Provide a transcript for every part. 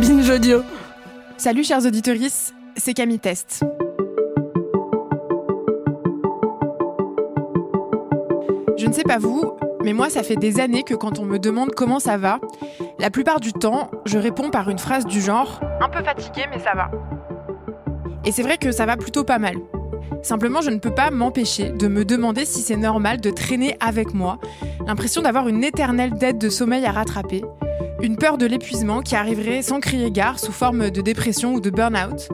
Binge Audio. Salut chers auditeurs, c'est Camille Teste. Je ne sais pas vous, mais moi ça fait des années que quand on me demande comment ça va, la plupart du temps, je réponds par une phrase du genre « un peu fatiguée mais ça va ». Et c'est vrai que ça va plutôt pas mal. Simplement, je ne peux pas m'empêcher de me demander si c'est normal de traîner avec moi l'impression d'avoir une éternelle dette de sommeil à rattraper, une peur de l'épuisement qui arriverait sans crier gare sous forme de dépression ou de burn-out,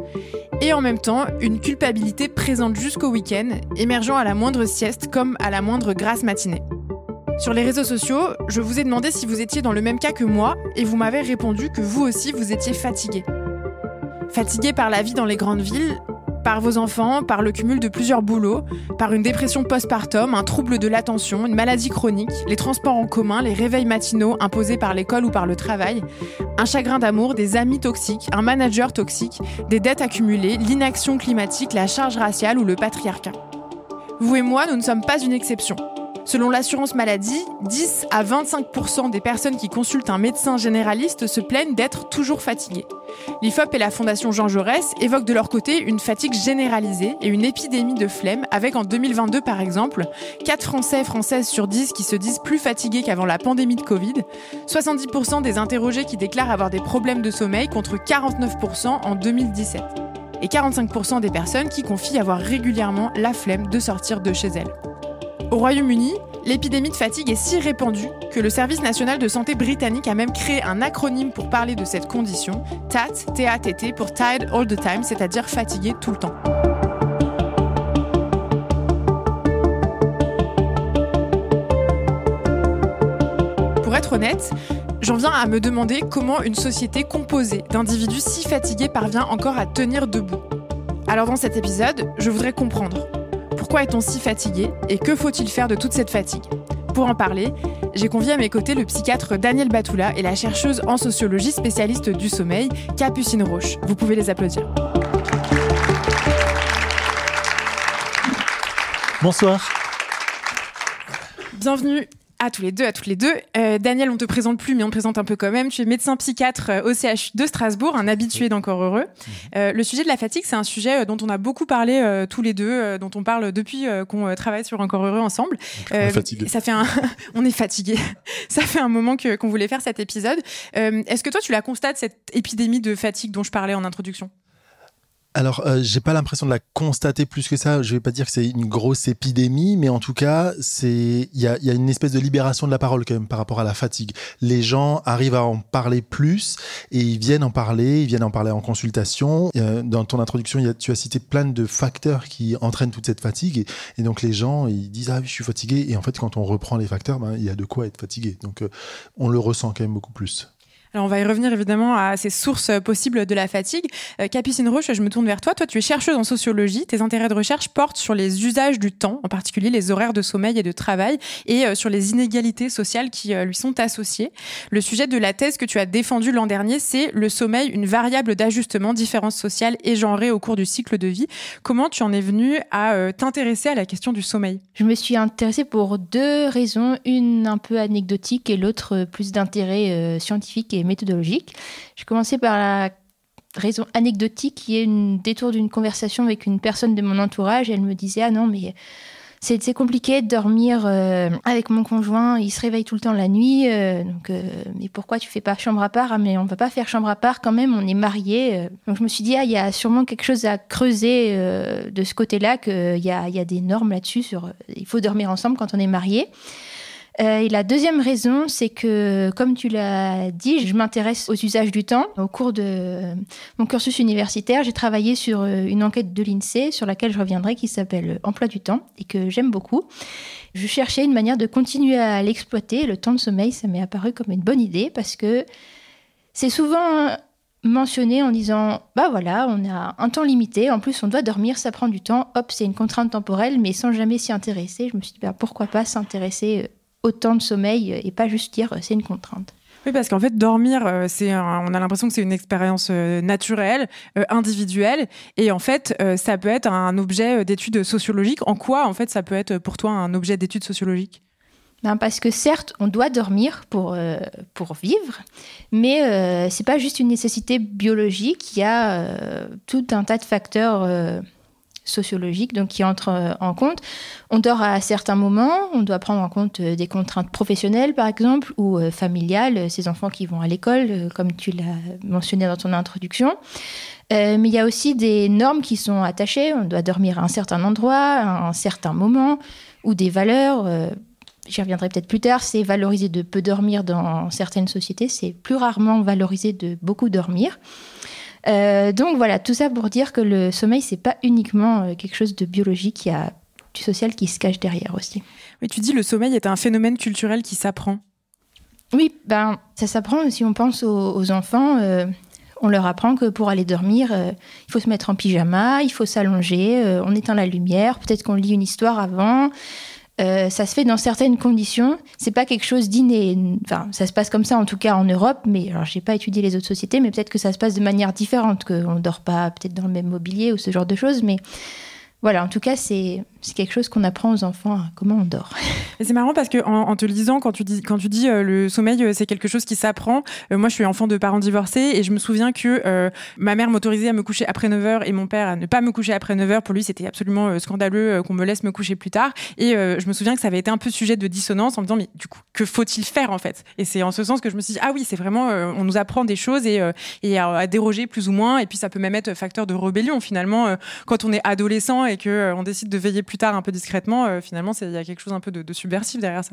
et en même temps une culpabilité présente jusqu'au week-end, émergeant à la moindre sieste comme à la moindre grasse matinée. Sur les réseaux sociaux, je vous ai demandé si vous étiez dans le même cas que moi, et vous m'avez répondu que vous aussi vous étiez fatigué. Fatigué par la vie dans les grandes villes, par vos enfants, par le cumul de plusieurs boulots, par une dépression postpartum, un trouble de l'attention, une maladie chronique, les transports en commun, les réveils matinaux imposés par l'école ou par le travail, un chagrin d'amour, des amis toxiques, un manager toxique, des dettes accumulées, l'inaction climatique, la charge raciale ou le patriarcat. Vous et moi, nous ne sommes pas une exception. Selon l'assurance maladie, 10 à 25% des personnes qui consultent un médecin généraliste se plaignent d'être toujours fatiguées. L'IFOP et la Fondation Jean Jaurès évoquent de leur côté une fatigue généralisée et une épidémie de flemme avec en 2022 par exemple 4 Français et Françaises sur 10 qui se disent plus fatigués qu'avant la pandémie de Covid, 70% des interrogés qui déclarent avoir des problèmes de sommeil contre 49% en 2017 et 45% des personnes qui confient avoir régulièrement la flemme de sortir de chez elles. Au Royaume-Uni, l'épidémie de fatigue est si répandue que le Service national de santé britannique a même créé un acronyme pour parler de cette condition, TAT, T-A-T-T, pour Tired All the Time, c'est-à-dire fatigué tout le temps. Pour être honnête, j'en viens à me demander comment une société composée d'individus si fatigués parvient encore à tenir debout. Alors dans cet épisode, je voudrais comprendre. Pourquoi est-on si fatigué et que faut-il faire de toute cette fatigue ? Pour en parler, j'ai convié à mes côtés le psychiatre Daniel Batoula et la chercheuse en sociologie spécialiste du sommeil, Capucine Roche. Vous pouvez les applaudir. Bonsoir. Bienvenue à tous les deux, Daniel, on ne te présente plus, mais on te présente un peu quand même. Tu es médecin psychiatre au CH de Strasbourg, un habitué d'Encore heureux. Le sujet de la fatigue, c'est un sujet dont on a beaucoup parlé tous les deux, dont on parle depuis qu'on travaille sur Encore heureux ensemble. On est fatigué. Ça fait un moment qu'on voulait faire cet épisode. Est-ce que toi, tu la constates, cette épidémie de fatigue dont je parlais en introduction ? Alors, j'ai pas l'impression de la constater plus que ça. Je vais pas dire que c'est une grosse épidémie, mais en tout cas, il y a une espèce de libération de la parole quand même par rapport à la fatigue. Les gens arrivent à en parler plus et ils viennent en parler en consultation. Dans ton introduction, tu as cité plein de facteurs qui entraînent toute cette fatigue et donc les gens, ils disent ah oui, je suis fatigué, et en fait quand on reprend les facteurs, il y a de quoi être fatigué. Donc on le ressent quand même beaucoup plus. Alors on va y revenir évidemment à ces sources possibles de la fatigue. Capucine Roche, je me tourne vers toi. Toi, tu es chercheuse en sociologie. Tes intérêts de recherche portent sur les usages du temps, en particulier les horaires de sommeil et de travail, et sur les inégalités sociales qui lui sont associées. Le sujet de la thèse que tu as défendue l'an dernier, c'est le sommeil, une variable d'ajustement, différences sociales et genrées au cours du cycle de vie. Comment tu en es venue à t'intéresser à la question du sommeil ? Je me suis intéressée pour deux raisons, une un peu anecdotique et l'autre plus d'intérêt scientifique et méthodologique. Je commençais par la raison anecdotique qui est une détour d'une conversation avec une personne de mon entourage. Elle me disait « Ah non, mais c'est compliqué de dormir avec mon conjoint, il se réveille tout le temps la nuit, mais pourquoi tu fais pas chambre à part ? Ah, mais on va pas faire chambre à part quand même, on est mariés. » Donc je me suis dit « Ah, il y a sûrement quelque chose à creuser de ce côté-là, qu'il y a des normes là-dessus, sur il faut dormir ensemble quand on est mariés. » et la deuxième raison, c'est que, comme tu l'as dit, je m'intéresse aux usages du temps. Au cours de mon cursus universitaire, j'ai travaillé sur une enquête de l'INSEE sur laquelle je reviendrai, qui s'appelle « Emploi du temps » et que j'aime beaucoup. Je cherchais une manière de continuer à l'exploiter. Le temps de sommeil, ça m'est apparu comme une bonne idée parce que c'est souvent mentionné en disant « bah voilà, on a un temps limité, en plus on doit dormir, ça prend du temps, hop, c'est une contrainte temporelle », mais sans jamais s'y intéresser. Je me suis dit « pourquoi pas s'intéresser autant de sommeil et pas juste dire c'est une contrainte ». Oui, parce qu'en fait, dormir, on a l'impression que c'est une expérience naturelle, individuelle. Et en fait, ça peut être un objet d'étude sociologique. En quoi, en fait, ça peut être pour toi un objet d'étude sociologique ? Parce que certes, on doit dormir pour vivre, mais ce n'est pas juste une nécessité biologique, il y a tout un tas de facteurs sociologiques donc, qui entrent en compte. On dort à certains moments, on doit prendre en compte des contraintes professionnelles par exemple, ou familiales, ces enfants qui vont à l'école, comme tu l'as mentionné dans ton introduction. Mais il y a aussi des normes qui sont attachées, on doit dormir à un certain endroit, à un certain moment, ou des valeurs... J'y reviendrai peut-être plus tard, c'est valorisé de peu dormir dans certaines sociétés, c'est plus rarement valorisé de beaucoup dormir. Donc voilà, tout ça pour dire que le sommeil, c'est pas uniquement quelque chose de biologique, il y a du social qui se cache derrière aussi. Oui, tu dis le sommeil est un phénomène culturel qui s'apprend. Oui, ben, ça s'apprend, si on pense aux enfants... On leur apprend que pour aller dormir, il faut se mettre en pyjama, il faut s'allonger, on éteint la lumière, peut-être qu'on lit une histoire avant. Ça se fait dans certaines conditions. C'est pas quelque chose d'inné. Enfin, ça se passe comme ça, en tout cas en Europe. Mais alors, j'ai pas étudié les autres sociétés, mais peut-être que ça se passe de manière différente, qu'on dort pas peut-être dans le même mobilier ou ce genre de choses. Mais voilà, en tout cas, c'est quelque chose qu'on apprend aux enfants, hein, comment on dort. C'est marrant parce que en te lisant, quand tu dis le sommeil, c'est quelque chose qui s'apprend. Moi, je suis enfant de parents divorcés et je me souviens que ma mère m'autorisait à me coucher après 9h et mon père à ne pas me coucher après 9h. Pour lui, c'était absolument scandaleux qu'on me laisse me coucher plus tard. Et je me souviens que ça avait été un peu sujet de dissonance en me disant, mais du coup, que faut-il faire en fait? Et c'est en ce sens que je me suis dit, ah oui, c'est vraiment, on nous apprend des choses et à déroger plus ou moins. Et puis, ça peut même être facteur de rébellion finalement. Quand on est adolescent et qu'on décide de veiller plus tard un peu discrètement, finalement, il y a quelque chose un peu de subversif derrière ça.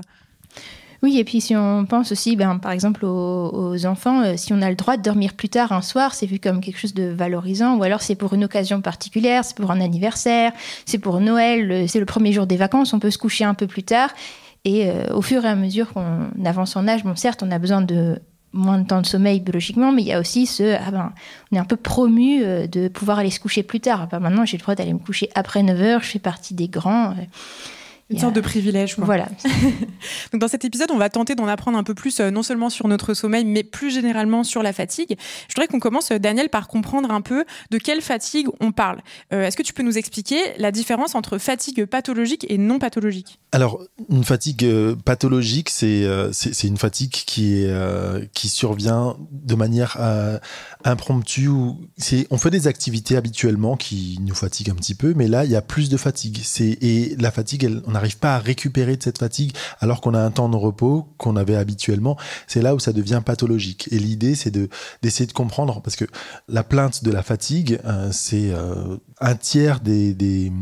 Oui, et puis si on pense aussi, ben, par exemple, aux enfants, si on a le droit de dormir plus tard un soir, c'est vu comme quelque chose de valorisant, ou alors c'est pour une occasion particulière, c'est pour un anniversaire, c'est pour Noël, c'est le premier jour des vacances, on peut se coucher un peu plus tard. Et au fur et à mesure qu'on avance en âge, bon, certes, on a besoin de moins de temps de sommeil biologiquement, mais il y a aussi on est un peu promu de pouvoir aller se coucher plus tard. Ben, maintenant, j'ai le droit d'aller me coucher après 9h, je fais partie des grands... Une sorte de privilège, quoi. Voilà. Donc dans cet épisode, on va tenter d'en apprendre un peu plus, non seulement sur notre sommeil, mais plus généralement sur la fatigue. Je voudrais qu'on commence, Daniel, par comprendre un peu de quelle fatigue on parle. Est-ce que tu peux nous expliquer la différence entre fatigue pathologique et non pathologique? Alors, une fatigue pathologique, c'est une fatigue qui survient de manière impromptue. On fait des activités habituellement qui nous fatiguent un petit peu, mais là, il y a plus de fatigue. Et la fatigue, on n'arrive pas à récupérer de cette fatigue alors qu'on a un temps de repos qu'on avait habituellement. C'est là où ça devient pathologique. Et l'idée, c'est d'essayer de comprendre, parce que la plainte de la fatigue, c'est un tiers du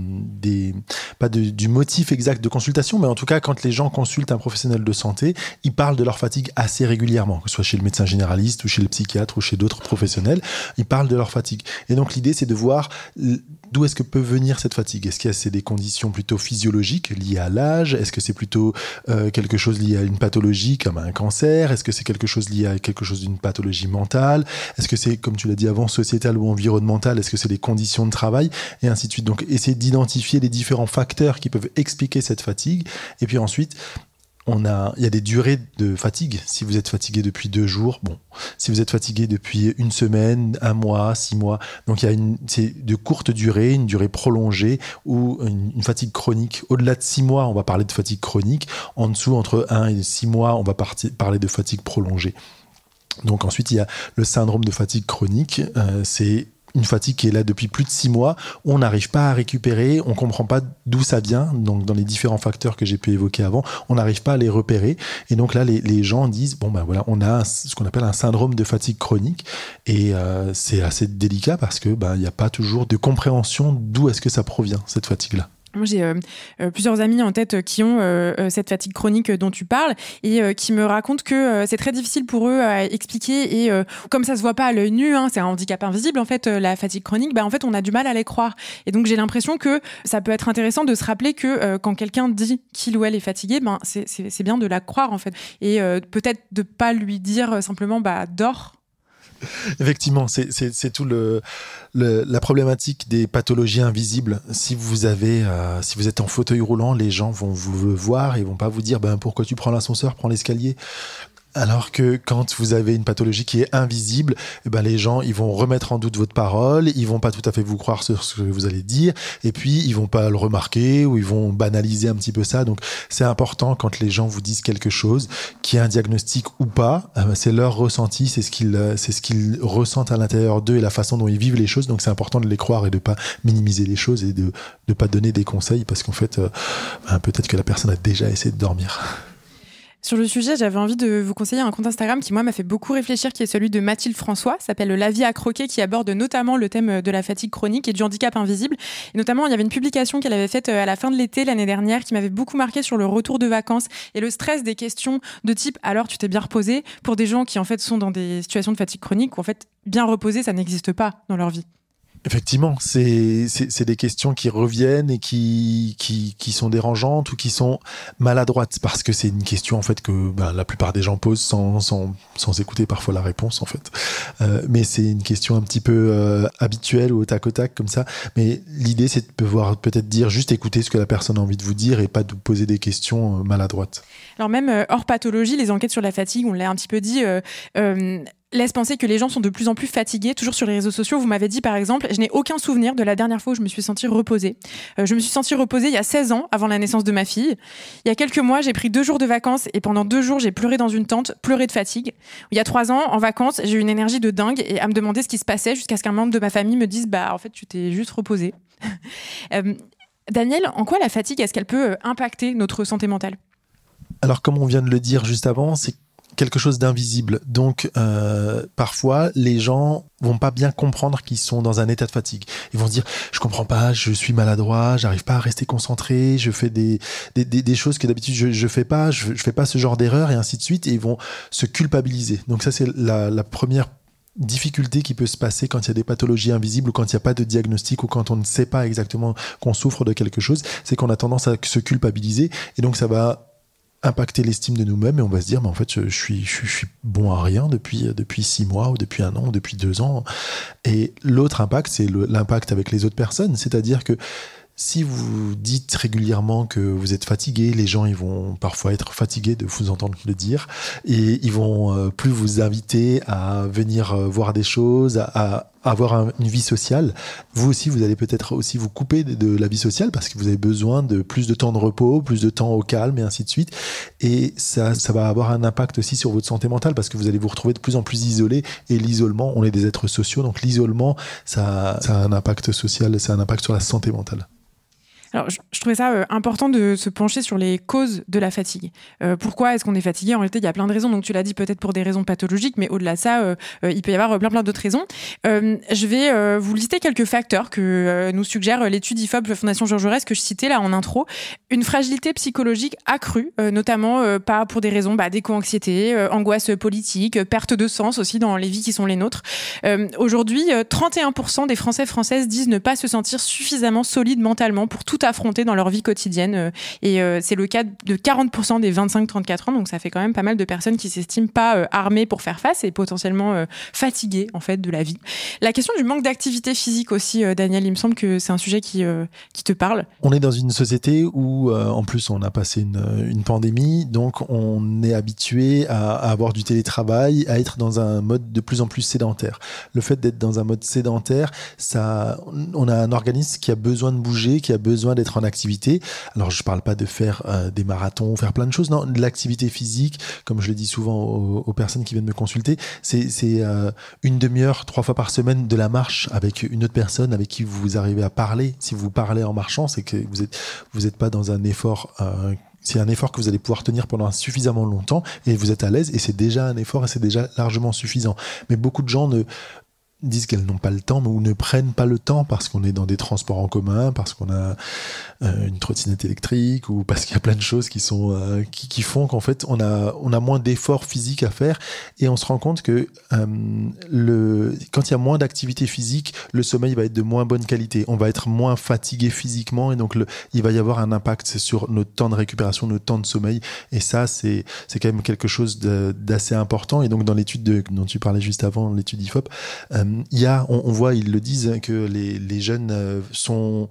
motif exact de consultation, mais en tout cas, quand les gens consultent un professionnel de santé, ils parlent de leur fatigue assez régulièrement, que ce soit chez le médecin généraliste ou chez le psychiatre ou chez d'autres professionnels, ils parlent de leur fatigue. Et donc, l'idée, c'est de voir d'où est-ce que peut venir cette fatigue. Est-ce que c'est des conditions plutôt physiologiques liées à l'âge? Est-ce que c'est plutôt quelque chose lié à une pathologie comme un cancer? Est-ce que c'est quelque chose lié à quelque chose d'une pathologie mentale? Est-ce que c'est, comme tu l'as dit avant, sociétal ou environnemental? Est-ce que c'est des conditions de travail? Et ainsi de suite. Donc, essayer d'identifier les différents facteurs qui peuvent expliquer cette fatigue. Et puis ensuite... Il y a des durées de fatigue. Si vous êtes fatigué depuis 2 jours, bon. Si vous êtes fatigué depuis 1 semaine, 1 mois, 6 mois. Donc, il y a c'est de courte durée, une durée prolongée ou une fatigue chronique. Au-delà de 6 mois, on va parler de fatigue chronique. En dessous, entre 1 et 6 mois, on va parler de fatigue prolongée. Donc, ensuite, il y a le syndrome de fatigue chronique. C'est une fatigue qui est là depuis plus de 6 mois, on n'arrive pas à récupérer, on ne comprend pas d'où ça vient, donc dans les différents facteurs que j'ai pu évoquer avant, on n'arrive pas à les repérer. Et donc là, les gens disent, bon ben voilà, on a ce qu'on appelle un syndrome de fatigue chronique, et c'est assez délicat parce que ben, il n'y a pas toujours de compréhension d'où est-ce que ça provient, cette fatigue-là. Moi, j'ai plusieurs amis en tête qui ont cette fatigue chronique dont tu parles et qui me racontent que c'est très difficile pour eux à expliquer et comme ça se voit pas à l'œil nu, hein, c'est un handicap invisible en fait, la fatigue chronique, bah, en fait on a du mal à les croire. Et donc j'ai l'impression que ça peut être intéressant de se rappeler que quand quelqu'un dit qu'il ou elle est fatigué, ben, c'est bien de la croire en fait et peut-être de pas lui dire simplement bah, dors. Effectivement, c'est tout la problématique des pathologies invisibles. Si vous êtes en fauteuil roulant, les gens vont vous voir et vont pas vous dire ben, pourquoi tu prends l'ascenseur, prends l'escalier. Alors que quand vous avez une pathologie qui est invisible, eh ben les gens ils vont remettre en doute votre parole, ils vont pas tout à fait vous croire sur ce que vous allez dire, et puis ils vont pas le remarquer ou ils vont banaliser un petit peu ça. Donc c'est important quand les gens vous disent quelque chose, qu'il y ait un diagnostic ou pas, c'est leur ressenti, c'est ce qu'ils ressentent à l'intérieur d'eux et la façon dont ils vivent les choses. Donc c'est important de les croire et de pas minimiser les choses et de ne pas donner des conseils parce qu'en fait peut-être que la personne a déjà essayé de dormir. Sur le sujet, j'avais envie de vous conseiller un compte Instagram qui, moi, m'a fait beaucoup réfléchir, qui est celui de Mathilde François, s'appelle La vie à croquer, qui aborde notamment le thème de la fatigue chronique et du handicap invisible. Et notamment, il y avait une publication qu'elle avait faite à la fin de l'été, l'année dernière, qui m'avait beaucoup marqué sur le retour de vacances et le stress des questions de type « alors, tu t'es bien reposé ?» pour des gens qui, en fait, sont dans des situations de fatigue chronique où, en fait, bien reposé, ça n'existe pas dans leur vie. Effectivement, c'est des questions qui reviennent et qui sont dérangeantes ou qui sont maladroites parce que c'est une question en fait que la plupart des gens posent sans écouter parfois la réponse en fait. Mais c'est une question un petit peu habituelle ou au tac au tac comme ça. Mais l'idée c'est de pouvoir peut-être dire juste écouter ce que la personne a envie de vous dire et pas de vous poser des questions maladroites. Alors même hors pathologie, les enquêtes sur la fatigue, on l'a un petit peu dit. Laisse penser que les gens sont de plus en plus fatigués, toujours sur les réseaux sociaux. Vous m'avez dit, par exemple, je n'ai aucun souvenir de la dernière fois où je me suis sentie reposée. Je me suis sentie reposée il y a 16 ans, avant la naissance de ma fille. Il y a quelques mois, j'ai pris 2 jours de vacances et pendant 2 jours, j'ai pleuré dans une tente, pleuré de fatigue. Il y a 3 ans, en vacances, j'ai eu une énergie de dingue et à me demander ce qui se passait jusqu'à ce qu'un membre de ma famille me dise « bah, en fait, tu t'es juste reposée ». Daniel, en quoi la fatigue, est-ce qu'elle peut impacter notre santé mentale? Alors, comme on vient de le dire juste avant, c'est quelque chose d'invisible. Donc, parfois, les gens vont pas bien comprendre qu'ils sont dans un état de fatigue. Ils vont se dire, je comprends pas, je suis maladroit, j'arrive pas à rester concentré, je fais des choses que d'habitude je fais pas, je fais pas ce genre d'erreur et ainsi de suite. Et ils vont se culpabiliser. Donc ça, c'est la première difficulté qui peut se passer quand il y a des pathologies invisibles ou quand il n'y a pas de diagnostic ou quand on ne sait pas exactement qu'on souffre de quelque chose. C'est qu'on a tendance à se culpabiliser et donc ça va impacter l'estime de nous-mêmes et on va se dire mais en fait je suis bon à rien depuis 6 mois ou depuis 1 an ou depuis 2 ans. Et l'autre impact, c'est l'impact avec les autres personnes, c'est-à-dire que si vous dites régulièrement que vous êtes fatigué, les gens ils vont parfois être fatigués de vous entendre le dire et ils vont plus vous inviter à venir voir des choses, à avoir une vie sociale. Vous aussi, vous allez peut-être aussi vous couper de la vie sociale parce que vous avez besoin de plus de temps de repos, plus de temps au calme et ainsi de suite. Et ça va avoir un impact aussi sur votre santé mentale parce que vous allez vous retrouver de plus en plus isolé. Et l'isolement, on est des êtres sociaux, donc l'isolement, ça a un impact social, ça a un impact sur la santé mentale. Alors, je trouvais ça important de se pencher sur les causes de la fatigue. Pourquoi est-ce qu'on est fatigué? En réalité, il y a plein de raisons. Donc, tu l'as dit, peut-être pour des raisons pathologiques, mais au-delà de ça, il peut y avoir plein d'autres raisons. Je vais vous lister quelques facteurs que nous suggère l'étude IFOP, Fondation Jean Jaurès, que je citais là en intro. Une fragilité psychologique accrue, notamment pas pour des raisons d'éco-anxiété, angoisse politique, perte de sens aussi dans les vies qui sont les nôtres. Aujourd'hui, 31% des Français-Françaises disent ne pas se sentir suffisamment solides mentalement pour tout affronter dans leur vie quotidienne et c'est le cas de 40% des 25-34 ans, donc ça fait quand même pas mal de personnes qui s'estiment pas armées pour faire face et potentiellement fatiguées en fait de la vie. La question du manque d'activité physique aussi, Daniel, il me semble que c'est un sujet qui te parle. On est dans une société où en plus on a passé une pandémie, donc on est habitué à avoir du télétravail, à être dans un mode de plus en plus sédentaire. Le fait d'être dans un mode sédentaire, on a un organisme qui a besoin de bouger, qui a besoin d'être en activité. Alors, je ne parle pas de faire des marathons, faire plein de choses. Non, de l'activité physique, comme je le dis souvent aux personnes qui viennent me consulter, c'est 1/2 heure, 3 fois par semaine de la marche avec une autre personne avec qui vous arrivez à parler. Si vous parlez en marchant, c'est que vous êtes pas dans un effort. C'est un effort que vous allez pouvoir tenir pendant suffisamment longtemps et vous êtes à l'aise et c'est déjà un effort et c'est déjà largement suffisant. Mais beaucoup de gens disent qu'elles n'ont pas le temps ou ne prennent pas le temps parce qu'on est dans des transports en commun, parce qu'on a une trottinette électrique ou parce qu'il y a plein de choses qui sont qui font qu'en fait on a moins d'efforts physiques à faire et on se rend compte que quand il y a moins d'activité physique, le sommeil va être de moins bonne qualité, on va être moins fatigué physiquement et donc il va y avoir un impact sur notre temps de récupération, notre temps de sommeil et ça c'est quand même quelque chose d'assez important. Et donc dans l'étude dont tu parlais juste avant, l'étude IFOP, on voit, ils le disent, que les jeunes sont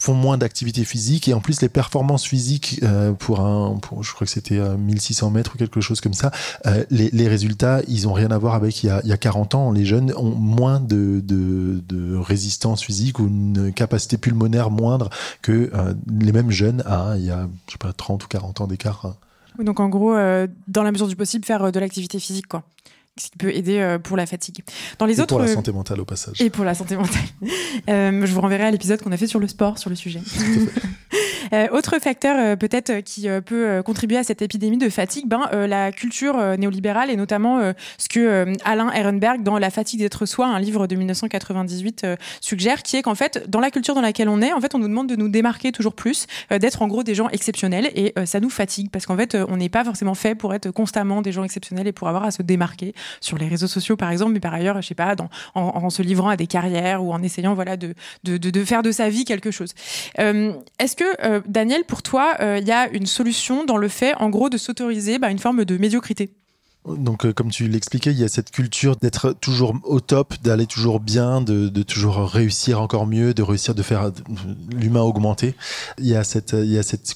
font moins d'activité physique, et en plus les performances physiques pour je crois que c'était 1600 mètres ou quelque chose comme ça, les résultats ils n'ont rien à voir avec il y a 40 ans. Les jeunes ont moins de résistance physique ou une capacité pulmonaire moindre que les mêmes jeunes il y a je sais pas, 30 ou 40 ans d'écart. Oui, donc en gros dans la mesure du possible faire de l'activité physique quoi. Ce qui peut aider pour la fatigue. Dans les autres, pour la santé mentale au passage. Et pour la santé mentale. Je vous renverrai à l'épisode qu'on a fait sur le sport, sur le sujet. Autre facteur peut-être qui peut contribuer à cette épidémie de fatigue, la culture néolibérale, et notamment ce que Alain Ehrenberg dans La fatigue d'être soi, un livre de 1998 suggère, qui est qu'en fait dans la culture dans laquelle on est, en fait on nous demande de nous démarquer toujours plus, d'être en gros des gens exceptionnels, et ça nous fatigue parce qu'en fait on n'est pas forcément fait pour être constamment des gens exceptionnels et pour avoir à se démarquer sur les réseaux sociaux par exemple, mais par ailleurs je sais pas, en se livrant à des carrières ou en essayant voilà, de faire de sa vie quelque chose. Est-ce que Daniel, pour toi, y a une solution dans le fait, en gros, de s'autoriser une forme de médiocrité? Donc, comme tu l'expliquais, il y a cette culture d'être toujours au top, d'aller toujours bien, de toujours réussir encore mieux, de réussir de faire l'humain augmenter. Il y a cette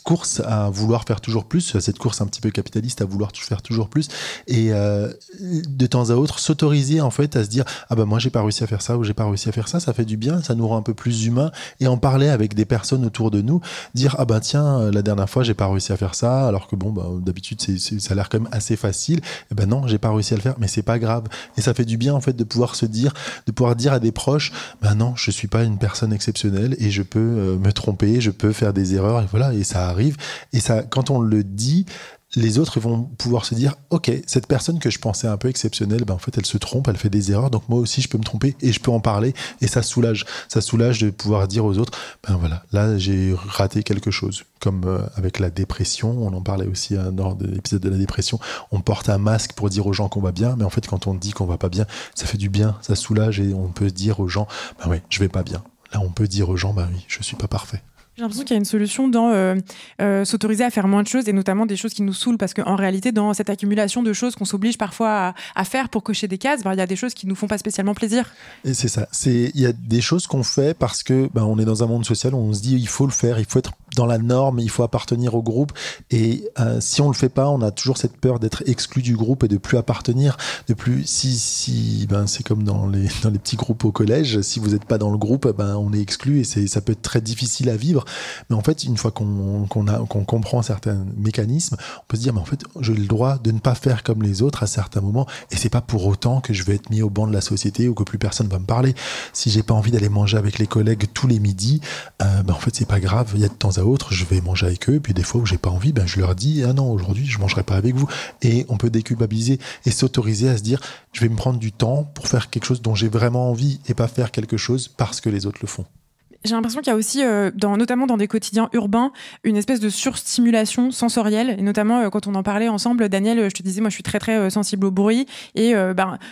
course à vouloir faire toujours plus, cette course un petit peu capitaliste à vouloir faire toujours plus, et de temps à autre s'autoriser en fait à se dire ah bah moi j'ai pas réussi à faire ça ou j'ai pas réussi à faire ça, ça fait du bien, ça nous rend un peu plus humains, et en parler avec des personnes autour de nous, dire ah bah tiens la dernière fois j'ai pas réussi à faire ça alors que bon bah d'habitude ça a l'air quand même assez facile. Et ben non, j'ai pas réussi à le faire, mais c'est pas grave. Et ça fait du bien en fait de pouvoir se dire, de pouvoir dire à des proches, ben non, je suis pas une personne exceptionnelle et je peux me tromper, je peux faire des erreurs, et voilà, et ça arrive. Et ça, quand on le dit, les autres vont pouvoir se dire, ok, cette personne que je pensais un peu exceptionnelle, ben en fait elle se trompe, elle fait des erreurs, donc moi aussi je peux me tromper et je peux en parler, et ça soulage de pouvoir dire aux autres, ben voilà, là j'ai raté quelque chose. Comme avec la dépression, on en parlait aussi dans l'épisode de la dépression, on porte un masque pour dire aux gens qu'on va bien, mais en fait quand on dit qu'on va pas bien, ça fait du bien, ça soulage, et on peut dire aux gens, ben oui, je vais pas bien. Là on peut dire aux gens, ben oui, je suis pas parfait. J'ai l'impression qu'il y a une solution dans s'autoriser à faire moins de choses, et notamment des choses qui nous saoulent, parce qu'en réalité, dans cette accumulation de choses qu'on s'oblige parfois à faire pour cocher des cases, il y a des choses qui nous font pas spécialement plaisir. Et c'est ça. Il y a des choses qu'on fait parce que on est dans un monde social où on se dit il faut le faire, il faut être dans la norme, il faut appartenir au groupe, et si on le fait pas, on a toujours cette peur d'être exclu du groupe et de plus appartenir, de plus. C'est comme dans les petits groupes au collège. Si vous n'êtes pas dans le groupe, on est exclu, et ça peut être très difficile à vivre. Mais en fait, une fois qu'on comprend certains mécanismes, on peut se dire mais en fait, j'ai le droit de ne pas faire comme les autres à certains moments, et c'est pas pour autant que je vais être mis au banc de la société ou que plus personne va me parler. Si j'ai pas envie d'aller manger avec les collègues tous les midis, en fait c'est pas grave, il y a de temps à autre je vais manger avec eux, puis des fois où j'ai pas envie, je leur dis ah non, aujourd'hui je mangerai pas avec vous, et on peut déculpabiliser et s'autoriser à se dire je vais me prendre du temps pour faire quelque chose dont j'ai vraiment envie, et pas faire quelque chose parce que les autres le font. J'ai l'impression qu'il y a aussi, notamment dans des quotidiens urbains, une espèce de surstimulation sensorielle. Et notamment, quand on en parlait ensemble, Daniel, je te disais, moi, je suis très, très sensible au bruit. Et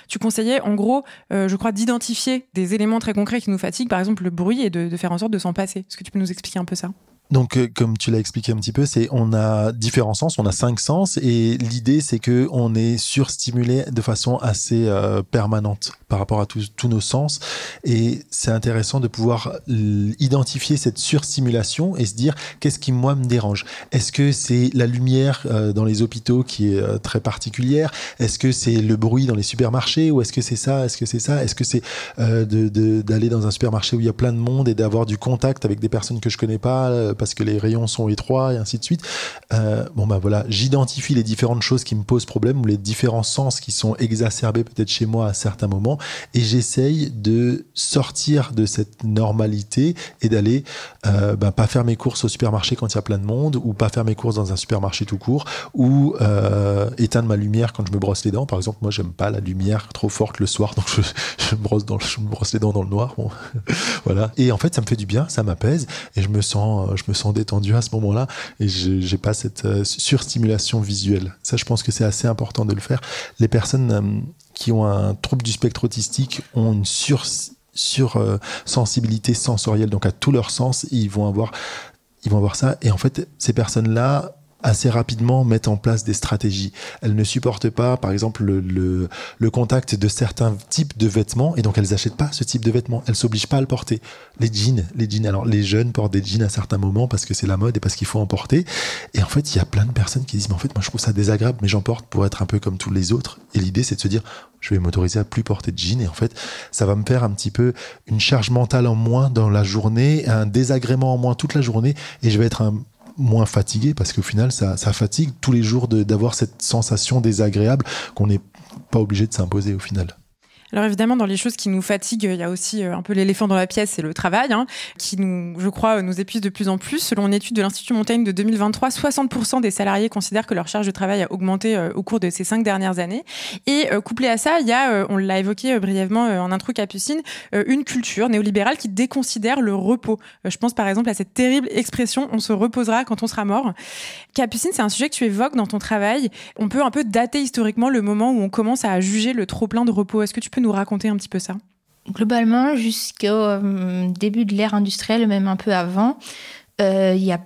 tu conseillais, en gros, je crois, d'identifier des éléments très concrets qui nous fatiguent, par exemple le bruit, et de faire en sorte de s'en passer. Est-ce que tu peux nous expliquer un peu ça ? Donc, comme tu l'as expliqué un petit peu, on a différents sens, on a 5 sens, et l'idée, c'est qu'on est surstimulé de façon assez permanente par rapport à tous nos sens, et c'est intéressant de pouvoir identifier cette surstimulation et se dire qu'est-ce qui, moi, me dérange. Est-ce que c'est la lumière dans les hôpitaux qui est très particulière? Est-ce que c'est le bruit dans les supermarchés? Ou est-ce que c'est ça? Est-ce que c'est ça? Est-ce que c'est d'aller dans un supermarché où il y a plein de monde et d'avoir du contact avec des personnes que je connais pas parce que les rayons sont étroits, et ainsi de suite. Voilà, j'identifie les différentes choses qui me posent problème, ou les différents sens qui sont exacerbés peut-être chez moi à certains moments, et j'essaye de sortir de cette normalité et d'aller pas faire mes courses au supermarché quand il y a plein de monde, ou pas faire mes courses dans un supermarché tout court, ou éteindre ma lumière quand je me brosse les dents. Par exemple, moi, j'aime pas la lumière trop forte le soir, donc je me brosse les dents dans le noir. Bon. Voilà. Et en fait, ça me fait du bien, ça m'apaise, et je me sens détendu à ce moment-là, et j'ai pas cette surstimulation visuelle. Ça, je pense que c'est assez important de le faire. Les personnes qui ont un trouble du spectre autistique ont une sensibilité sensorielle, donc à tous leurs sens, ils vont avoir ça. Et en fait, ces personnes-là assez rapidement mettent en place des stratégies. Elles ne supportent pas, par exemple, le contact de certains types de vêtements, et donc elles n'achètent pas ce type de vêtements. Elles ne s'obligent pas à le porter. Les jeans, alors les jeunes portent des jeans à certains moments parce que c'est la mode et parce qu'il faut en porter. Et en fait, il y a plein de personnes qui disent, mais en fait, moi je trouve ça désagréable, mais j'en porte pour être un peu comme tous les autres. Et l'idée, c'est de se dire, je vais m'autoriser à plus porter de jeans, et en fait, ça va me faire un petit peu une charge mentale en moins dans la journée, un désagrément en moins toute la journée, et je vais être moins fatigué, parce qu'au final, ça fatigue tous les jours d'avoir cette sensation désagréable qu'on n'est pas obligé de s'imposer au final. Alors évidemment, dans les choses qui nous fatiguent, il y a aussi un peu l'éléphant dans la pièce, c'est le travail, hein, qui, je crois, nous épuise de plus en plus. Selon une étude de l'Institut Montaigne de 2023, 60% des salariés considèrent que leur charge de travail a augmenté au cours de ces 5 dernières années. Et couplé à ça, il y a, on l'a évoqué brièvement en intro Capucine, une culture néolibérale qui déconsidère le repos. Je pense par exemple à cette terrible expression « on se reposera quand on sera mort ». Capucine, c'est un sujet que tu évoques dans ton travail. On peut un peu dater historiquement le moment où on commence à juger le trop-plein de repos. Est-ce que tu peux nous raconter un petit peu ça? Globalement, jusqu'au début de l'ère industrielle, même un peu avant, il n'y a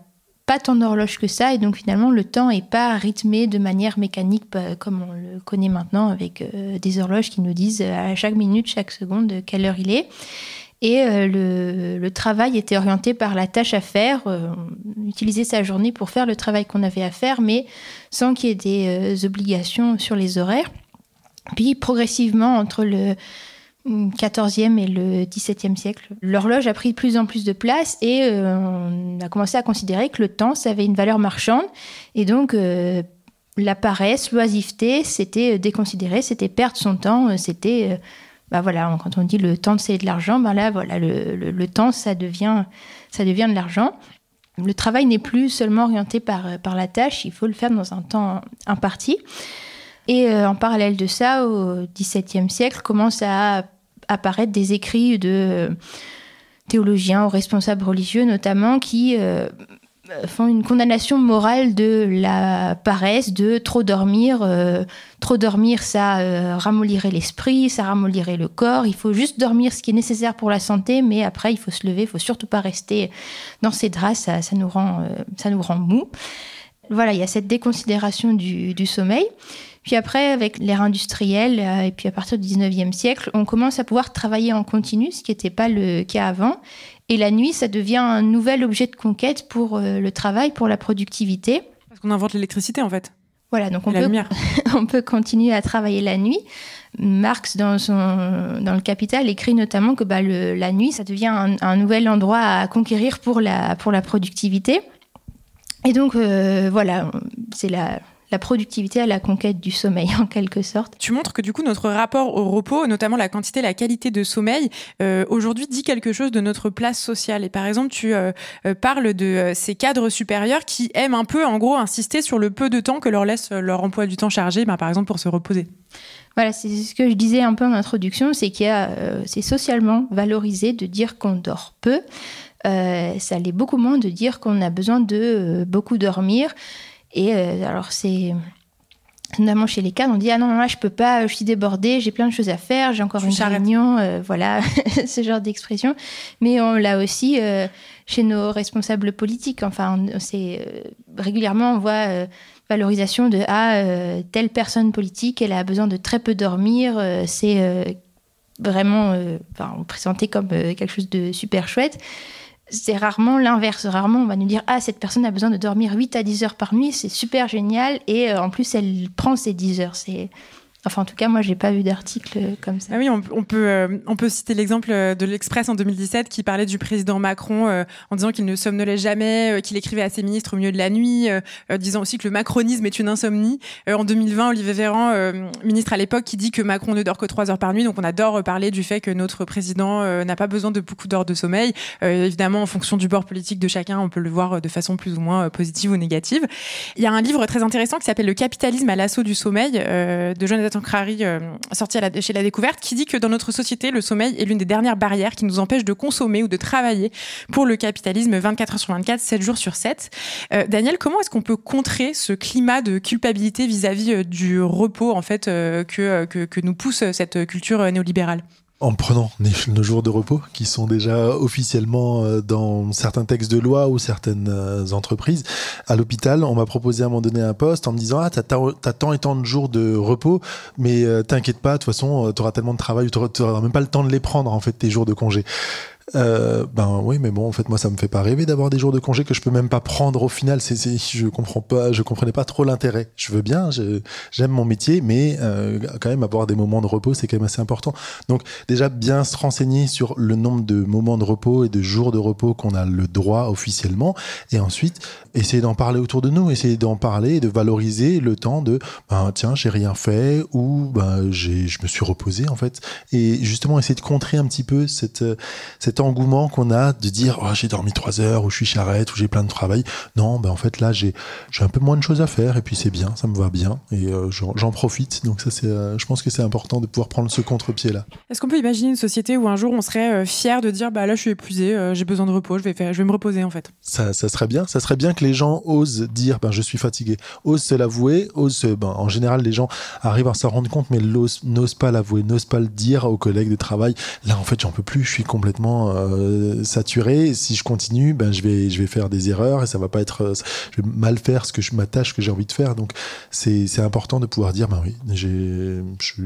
pas tant d'horloge que ça, et donc finalement le temps n'est pas rythmé de manière mécanique comme on le connaît maintenant, avec des horloges qui nous disent à chaque minute, chaque seconde, quelle heure il est. Et le travail était orienté par la tâche à faire, utiliser sa journée pour faire le travail qu'on avait à faire, mais sans qu'il y ait des obligations sur les horaires. Puis progressivement, entre le XIVe et le XVIIe siècle, l'horloge a pris de plus en plus de place, et on a commencé à considérer que le temps, ça avait une valeur marchande, et donc la paresse, l'oisiveté, c'était déconsidéré, c'était perdre son temps, c'était... bah voilà, quand on dit le temps c'est de l'argent, bah là voilà, le temps ça devient de l'argent. Le travail n'est plus seulement orienté par la tâche, il faut le faire dans un temps imparti. Et en parallèle de ça, au XVIIe siècle, commencent à apparaître des écrits de théologiens ou responsables religieux notamment, qui font une condamnation morale de la paresse, de trop dormir. Trop dormir, ça ramollirait l'esprit, ça ramollirait le corps. Il faut juste dormir ce qui est nécessaire pour la santé, mais après, il faut se lever, il ne faut surtout pas rester dans ses draps, ça nous rend mou. Voilà, il y a cette déconsidération du sommeil. Puis après, avec l'ère industrielle, et puis à partir du 19e siècle, on commence à pouvoir travailler en continu, ce qui n'était pas le cas avant. Et la nuit, ça devient un nouvel objet de conquête pour le travail, pour la productivité. Parce qu'on invente l'électricité, en fait. Voilà, donc on peut continuer à travailler la nuit. Marx, dans Le Capital, écrit notamment que la nuit, ça devient un nouvel endroit à conquérir pour la productivité. Et donc, voilà, c'est la productivité à la conquête du sommeil, en quelque sorte. Tu montres que du coup, notre rapport au repos, notamment la quantité, la qualité de sommeil, aujourd'hui dit quelque chose de notre place sociale. Et par exemple, tu parles de ces cadres supérieurs qui aiment un peu, en gros, insister sur le peu de temps que leur laisse leur emploi du temps chargé, par exemple, pour se reposer. Voilà, c'est ce que je disais un peu en introduction, c'est qu'il y a, c'est socialement valorisé de dire qu'on dort peu. Ça l'est beaucoup moins de dire qu'on a besoin de beaucoup dormir. Et alors, c'est notamment chez les cadres, on dit « Ah non, là, je peux pas, je suis débordée, j'ai plein de choses à faire, j'ai encore une réunion. Voilà, ce genre d'expression. Mais on l'a aussi chez nos responsables politiques. Enfin, régulièrement, on voit valorisation de « Ah, telle personne politique, elle a besoin de très peu dormir, c'est vraiment présenté comme quelque chose de super chouette ». C'est rarement l'inverse. Rarement, on va nous dire « Ah, cette personne a besoin de dormir 8 à 10 heures par nuit, c'est super génial. » Et en plus, elle prend ses 10 heures. C'est... Enfin, en tout cas, moi, je n'ai pas vu d'article comme ça. Ah oui, on peut citer l'exemple de l'Express en 2017 qui parlait du président Macron en disant qu'il ne somnolait jamais, qu'il écrivait à ses ministres au milieu de la nuit, disant aussi que le macronisme est une insomnie. En 2020, Olivier Véran, ministre à l'époque, qui dit que Macron ne dort que 3 heures par nuit. Donc, on adore parler du fait que notre président n'a pas besoin de beaucoup d'heures de sommeil. Évidemment, en fonction du bord politique de chacun, on peut le voir de façon plus ou moins positive ou négative. Il y a un livre très intéressant qui s'appelle « Le capitalisme à l'assaut du sommeil » de Jonathan Crary, sorti chez La Découverte, qui dit que dans notre société, le sommeil est l'une des dernières barrières qui nous empêche de consommer ou de travailler pour le capitalisme 24 heures sur 24, 7 jours sur 7. Daniel, comment est-ce qu'on peut contrer ce climat de culpabilité vis-à-vis du repos en fait, que nous pousse cette culture néolibérale ? En prenant nos jours de repos qui sont déjà officiellement dans certains textes de loi ou certaines entreprises. À l'hôpital, on m'a proposé à un moment donné un poste en me disant « Ah, t'as tant et tant de jours de repos, mais t'inquiète pas, de toute façon, t'auras tellement de travail, t'auras même pas le temps de les prendre, en fait, tes jours de congé. » Ben oui, mais bon, en fait, moi, ça me fait pas rêver d'avoir des jours de congé que je peux même pas prendre au final. Je comprenais pas trop l'intérêt. Je veux bien, j'aime mon métier, mais quand même avoir des moments de repos, c'est quand même assez important. Donc déjà bien se renseigner sur le nombre de moments de repos et de jours de repos qu'on a le droit officiellement, et ensuite essayer d'en parler autour de nous, essayer d'en parler et de valoriser le temps de ben tiens, j'ai rien fait, ou ben je me suis reposé en fait, et justement essayer de contrer un petit peu cet engouement qu'on a de dire oh, j'ai dormi 3 heures, ou je suis charrette, ou j'ai plein de travail. Non, ben en fait là j'ai un peu moins de choses à faire et puis c'est bien, ça me va bien et j'en profite. Donc ça c'est, je pense que c'est important de pouvoir prendre ce contre-pied là. Est-ce qu'on peut imaginer une société où un jour on serait fier de dire bah là je suis épuisé, j'ai besoin de repos, je vais me reposer en fait. Ça serait bien, ça serait bien que les gens osent dire ben je suis fatigué, osent se l'avouer, en général les gens arrivent à s'en rendre compte mais n'osent pas l'avouer, n'osent pas le dire aux collègues de travail. Là en fait j'en peux plus, je suis complètement saturé, si je continue ben je vais faire des erreurs et ça va pas être, je vais mal faire ma tâche que j'ai envie de faire. Donc c'est important de pouvoir dire ben oui,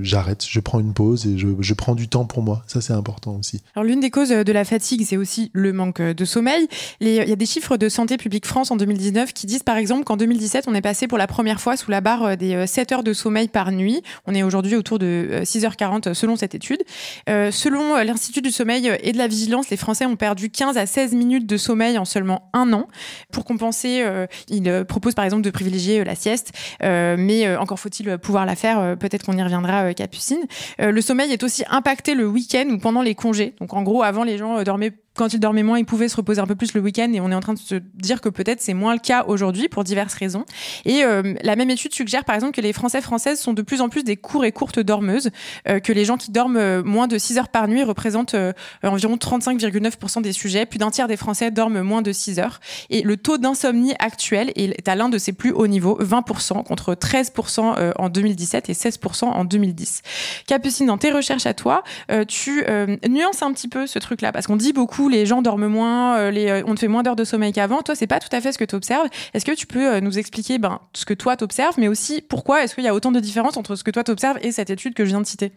j'arrête, je prends une pause et je prends du temps pour moi. Ça c'est important aussi. Alors l'une des causes de la fatigue, c'est aussi le manque de sommeil. Il y a des chiffres de Santé publique France en 2019 qui disent par exemple qu'en 2017 on est passé pour la première fois sous la barre des 7 heures de sommeil par nuit. On est aujourd'hui autour de 6h40 selon cette étude. Selon l'Institut du sommeil et de la vigilance, les Français ont perdu 15 à 16 minutes de sommeil en seulement 1 an. Pour compenser, ils proposent par exemple de privilégier la sieste, mais encore faut-il pouvoir la faire, peut-être qu'on y reviendra, Capucine. Le sommeil est aussi impacté le week-end ou pendant les congés. Donc en gros, avant les gens dormaient. Quand ils dormaient moins, ils pouvaient se reposer un peu plus le week-end et on est en train de se dire que peut-être c'est moins le cas aujourd'hui pour diverses raisons. Et la même étude suggère par exemple que les Françaises sont de plus en plus des courts et courtes dormeuses, que les gens qui dorment moins de 6 heures par nuit représentent environ 35,9% des sujets. Plus d'un tiers des Français dorment moins de 6 heures. Et le taux d'insomnie actuel est à l'un de ses plus hauts niveaux, 20% contre 13% en 2017 et 16% en 2010. Capucine, dans tes recherches à toi, tu nuances un petit peu ce truc-là parce qu'on dit beaucoup les gens dorment moins, on te fait moins d'heures de sommeil qu'avant. Toi, c'est pas tout à fait ce que tu observes. Est-ce que tu peux nous expliquer ce que toi t'observes, mais aussi pourquoi est-ce qu'il y a autant de différence entre ce que toi t'observes et cette étude que je viens de citer?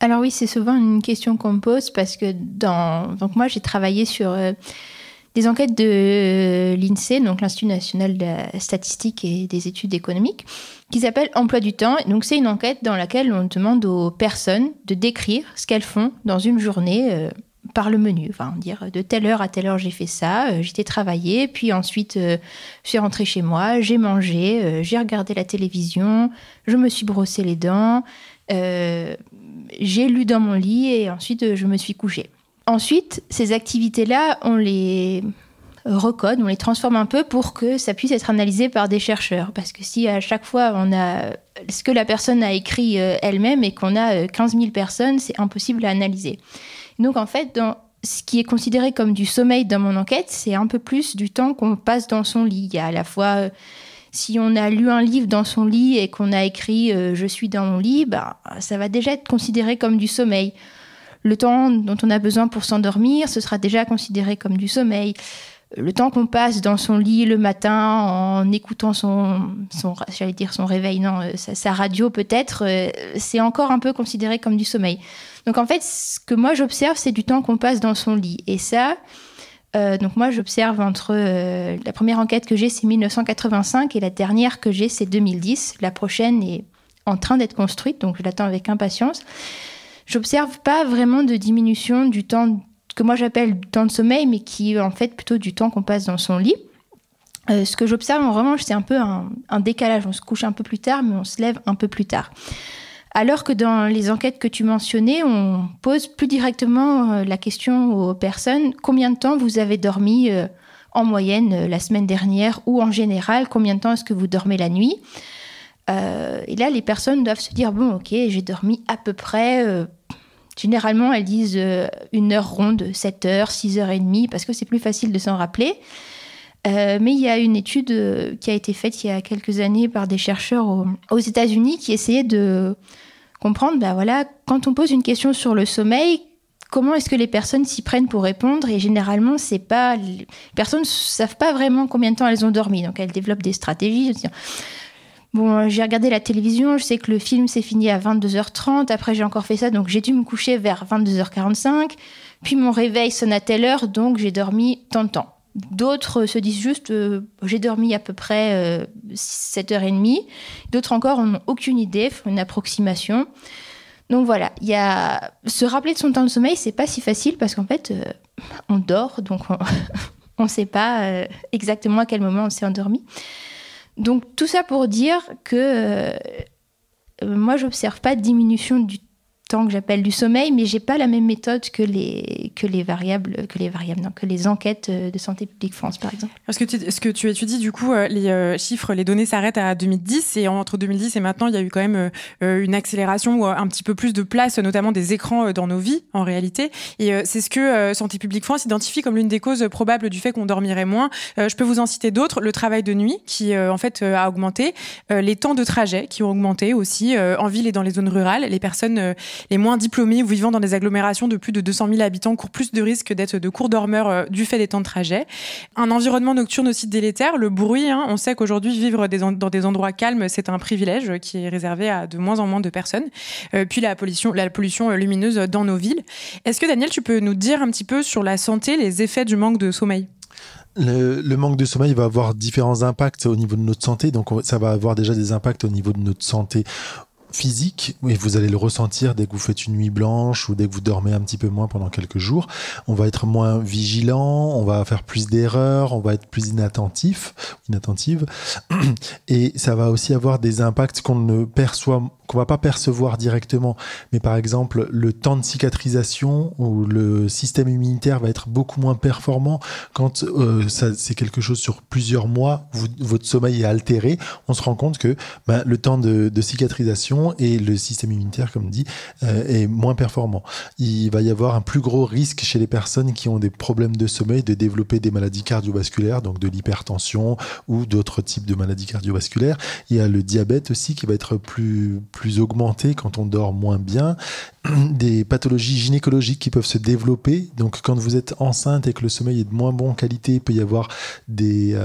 Alors oui, c'est souvent une question qu'on me pose parce que donc moi, j'ai travaillé sur des enquêtes de l'INSEE, donc l'Institut national de la statistique et des études économiques, qui s'appelle Emploi du temps. Donc c'est une enquête dans laquelle on demande aux personnes de décrire ce qu'elles font dans une journée par le menu, dire de telle heure à telle heure j'ai fait ça, j'étais travaillée, puis ensuite je suis rentrée chez moi, j'ai mangé, j'ai regardé la télévision, je me suis brossé les dents, j'ai lu dans mon lit et ensuite je me suis couchée. Ensuite, ces activités-là, on les recode, on les transforme un peu pour que ça puisse être analysé par des chercheurs. Parce que si à chaque fois on a ce que la personne a écrit elle-même et qu'on a 15 000 personnes, c'est impossible à analyser. Donc en fait, dans ce qui est considéré comme du sommeil dans mon enquête, c'est un peu plus du temps qu'on passe dans son lit. Il y a à la fois, si on a lu un livre dans son lit et qu'on a écrit « je suis dans mon lit », ça va déjà être considéré comme du sommeil. Le temps dont on a besoin pour s'endormir, ce sera déjà considéré comme du sommeil. Le temps qu'on passe dans son lit le matin en écoutant son réveil, sa radio peut-être, c'est encore un peu considéré comme du sommeil. Donc en fait, ce que moi j'observe, c'est du temps qu'on passe dans son lit. Et ça, donc moi j'observe la première enquête que j'ai, c'est 1985, et la dernière que j'ai, c'est 2010. La prochaine est en train d'être construite, donc je l'attends avec impatience. J'observe pas vraiment de diminution du temps que moi j'appelle du temps de sommeil, mais qui est en fait plutôt du temps qu'on passe dans son lit. Ce que j'observe en revanche, c'est un peu un décalage. On se couche un peu plus tard, mais on se lève un peu plus tard. Alors que dans les enquêtes que tu mentionnais, on pose plus directement la question aux personnes « Combien de temps vous avez dormi en moyenne la semaine dernière ?» ou en général « Combien de temps est-ce que vous dormez la nuit ?» Et là, les personnes doivent se dire « Bon, ok, j'ai dormi à peu près... » Généralement, elles disent une heure ronde, 7 heures, 6 heures et demie, parce que c'est plus facile de s'en rappeler. Mais il y a une étude qui a été faite il y a quelques années par des chercheurs aux États-Unis qui essayaient de comprendre, ben voilà, quand on pose une question sur le sommeil, comment est-ce que les personnes s'y prennent pour répondre? Et généralement, c'est pas, les personnes ne savent pas vraiment combien de temps elles ont dormi. Donc, elles développent des stratégies. Bon, j'ai regardé la télévision, je sais que le film s'est fini à 22h30. Après, j'ai encore fait ça, donc j'ai dû me coucher vers 22h45. Puis, mon réveil sonne à telle heure, donc j'ai dormi tant de temps. D'autres se disent juste j'ai dormi à peu près 7h30. D'autres encore n'ont aucune idée, font une approximation. Donc voilà, il y a se rappeler de son temps de sommeil, c'est pas si facile parce qu'en fait on dort, donc on ne sait pas exactement à quel moment on s'est endormi. Donc tout ça pour dire que moi j'observe pas de diminution du temps que j'appelle du sommeil, mais j'ai pas la même méthode que les enquêtes de Santé publique France, par exemple. Ce que tu étudies, du coup, les chiffres, les données s'arrêtent à 2010, et entre 2010 et maintenant, il y a eu quand même une accélération ou un petit peu plus de place, notamment des écrans dans nos vies, en réalité. Et c'est ce que Santé publique France identifie comme l'une des causes probables du fait qu'on dormirait moins. Je peux vous en citer d'autres. Le travail de nuit, qui en fait a augmenté. Les temps de trajet, qui ont augmenté aussi, en ville et dans les zones rurales. Les personnes les moins diplômés ou vivant dans des agglomérations de plus de 200 000 habitants courent plus de risques d'être de courts dormeurs du fait des temps de trajet. Un environnement nocturne aussi délétère, le bruit. Hein. On sait qu'aujourd'hui, vivre dans des endroits calmes, c'est un privilège qui est réservé à de moins en moins de personnes. Puis la pollution lumineuse dans nos villes. Est-ce que, Daniel, tu peux nous dire un petit peu sur la santé, les effets du manque de sommeil ? Le manque de sommeil va avoir différents impacts au niveau de notre santé. Donc ça va avoir déjà des impacts au niveau de notre santé physique, et vous allez le ressentir dès que vous faites une nuit blanche ou dès que vous dormez un petit peu moins pendant quelques jours. On va être moins vigilant, on va faire plus d'erreurs, on va être plus inattentive. Et ça va aussi avoir des impacts qu'on va pas percevoir directement. Mais par exemple, le temps de cicatrisation ou le système immunitaire va être beaucoup moins performant quand c'est quelque chose sur plusieurs mois, votre sommeil est altéré. On se rend compte que le temps de cicatrisation et le système immunitaire, comme dit, est moins performant. Il va y avoir un plus gros risque chez les personnes qui ont des problèmes de sommeil de développer des maladies cardiovasculaires, donc de l'hypertension ou d'autres types de maladies cardiovasculaires. Il y a le diabète aussi qui va être plus augmenté quand on dort moins bien, des pathologies gynécologiques qui peuvent se développer. Donc quand vous êtes enceinte et que le sommeil est de moins bonne qualité, il peut y avoir des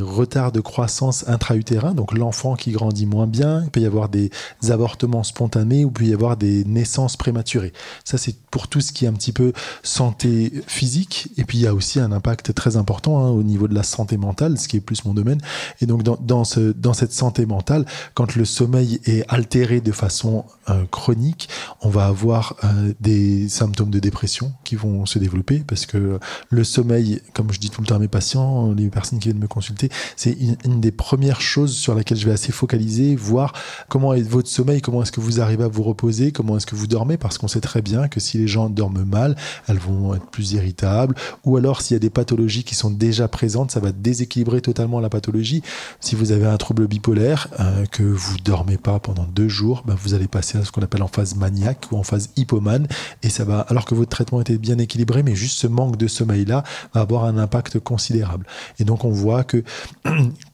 retards de croissance intra-utérin, donc l'enfant qui grandit moins bien, il peut y avoir des avortements spontanés ou il peut y avoir des naissances prématurées. Ça, c'est pour tout ce qui est un petit peu santé physique, et puis il y a aussi un impact très important au niveau de la santé mentale, ce qui est plus mon domaine. Et donc dans cette santé mentale, quand le sommeil est altéré de façon chronique, on va avoir des symptômes de dépression qui vont se développer, parce que le sommeil, comme je dis tout le temps à mes patients, les personnes qui viennent me consulter, c'est une des premières choses sur laquelle je vais assez focaliser, voir comment est votre sommeil, comment est-ce que vous arrivez à vous reposer, comment est-ce que vous dormez, parce qu'on sait très bien que si les gens dorment mal, elles vont être plus irritables, ou alors s'il y a des pathologies qui sont déjà présentes, ça va déséquilibrer totalement la pathologie. Si vous avez un trouble bipolaire, que vous dormez pas pendant 2 jours, vous allez passer à ce qu'on appelle en phase maniaque ou en phase hypomane, et ça va, alors que votre traitement était bien équilibré, mais juste ce manque de sommeil là va avoir un impact considérable. Et donc on voit que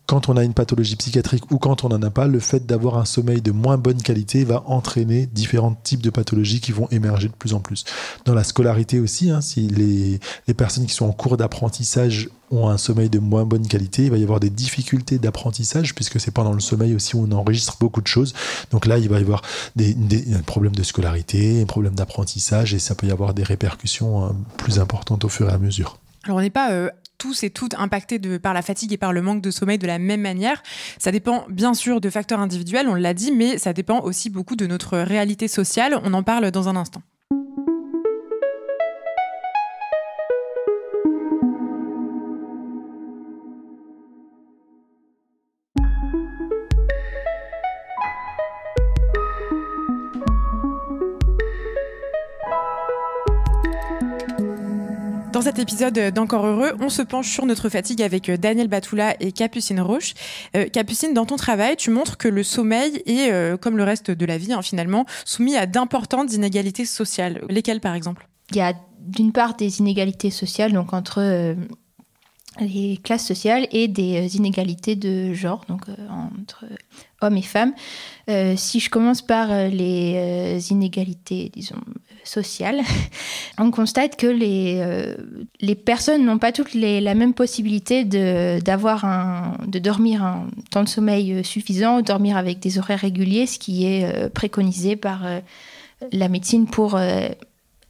quand on a une pathologie psychiatrique ou quand on n'en a pas, le fait d'avoir un sommeil de moins bonne qualité va entraîner différents types de pathologies qui vont émerger de plus en plus. Dans la scolarité aussi, si les personnes qui sont en cours d'apprentissage ont un sommeil de moins bonne qualité, il va y avoir des difficultés d'apprentissage, puisque c'est pendant le sommeil aussi où on enregistre beaucoup de choses. Donc là, il va y avoir un problème de scolarité, un problème d'apprentissage, et ça peut y avoir des répercussions plus importantes au fur et à mesure. Alors on n'est pas tous et toutes impactés par la fatigue et par le manque de sommeil de la même manière. Ça dépend bien sûr de facteurs individuels, on l'a dit, mais ça dépend aussi beaucoup de notre réalité sociale. On en parle dans un instant. Dans cet épisode d'Encore heureux, on se penche sur notre fatigue avec Daniel Batoula et Capucine Roche. Capucine, dans ton travail, tu montres que le sommeil est, comme le reste de la vie finalement, soumis à d'importantes inégalités sociales. Lesquelles, par exemple ? Il y a d'une part des inégalités sociales, donc entre les classes sociales et des inégalités de genre, donc entre hommes et femmes. Si je commence par les inégalités, disons, sociales, on constate que les personnes n'ont pas toutes la même possibilité de dormir un temps de sommeil suffisant, dormir avec des horaires réguliers, ce qui est préconisé par la médecine pour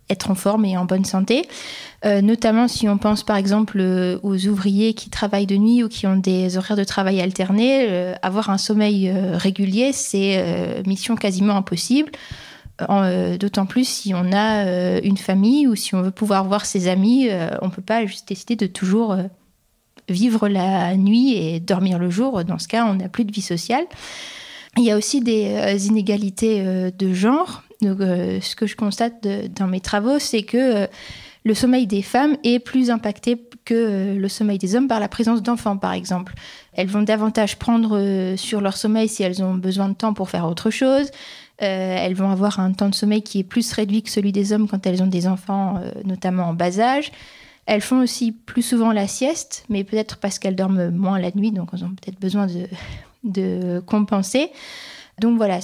être en forme et en bonne santé, notamment si on pense par exemple aux ouvriers qui travaillent de nuit ou qui ont des horaires de travail alternés. Avoir un sommeil régulier, c'est mission quasiment impossible, d'autant plus si on a une famille ou si on veut pouvoir voir ses amis. On ne peut pas juste décider de toujours vivre la nuit et dormir le jour. Dans ce cas, on n'a plus de vie sociale. Il y a aussi des inégalités de genre. Donc, ce que je constate dans mes travaux, c'est que le sommeil des femmes est plus impacté que le sommeil des hommes par la présence d'enfants, par exemple. Elles vont davantage prendre sur leur sommeil si elles ont besoin de temps pour faire autre chose. Elles vont avoir un temps de sommeil qui est plus réduit que celui des hommes quand elles ont des enfants, notamment en bas âge. Elles font aussi plus souvent la sieste, mais peut-être parce qu'elles dorment moins la nuit, donc elles ont peut-être besoin de compenser. Donc voilà,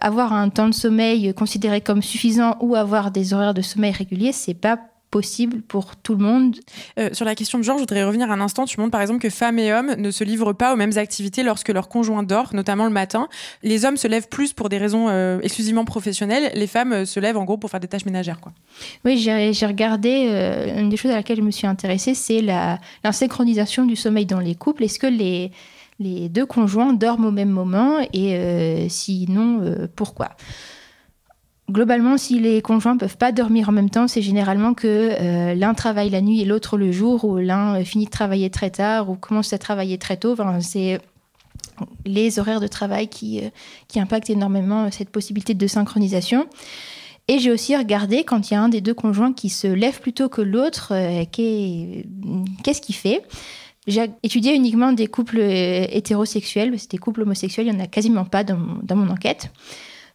avoir un temps de sommeil considéré comme suffisant ou avoir des horaires de sommeil réguliers, c'est pas possible pour tout le monde. Sur la question de genre, je voudrais revenir un instant. Tu montres par exemple que femmes et hommes ne se livrent pas aux mêmes activités lorsque leur conjoint dort, notamment le matin. Les hommes se lèvent plus pour des raisons exclusivement professionnelles. Les femmes se lèvent en gros pour faire des tâches ménagères, quoi. Oui, j'ai regardé. Une des choses à laquelle je me suis intéressée, c'est l'insynchronisation du sommeil dans les couples. Est-ce que les deux conjoints dorment au même moment et sinon, pourquoi? Globalement, si les conjoints ne peuvent pas dormir en même temps, c'est généralement que l'un travaille la nuit et l'autre le jour, ou l'un finit de travailler très tard ou commence à travailler très tôt. Enfin, c'est les horaires de travail qui impactent énormément cette possibilité de synchronisation. Et j'ai aussi regardé quand il y a un des deux conjoints qui se lève plus tôt que l'autre, qu'est-ce qu'il fait? J'ai étudié uniquement des couples hétérosexuels, parce que des couples homosexuels, il n'y en a quasiment pas dans mon enquête.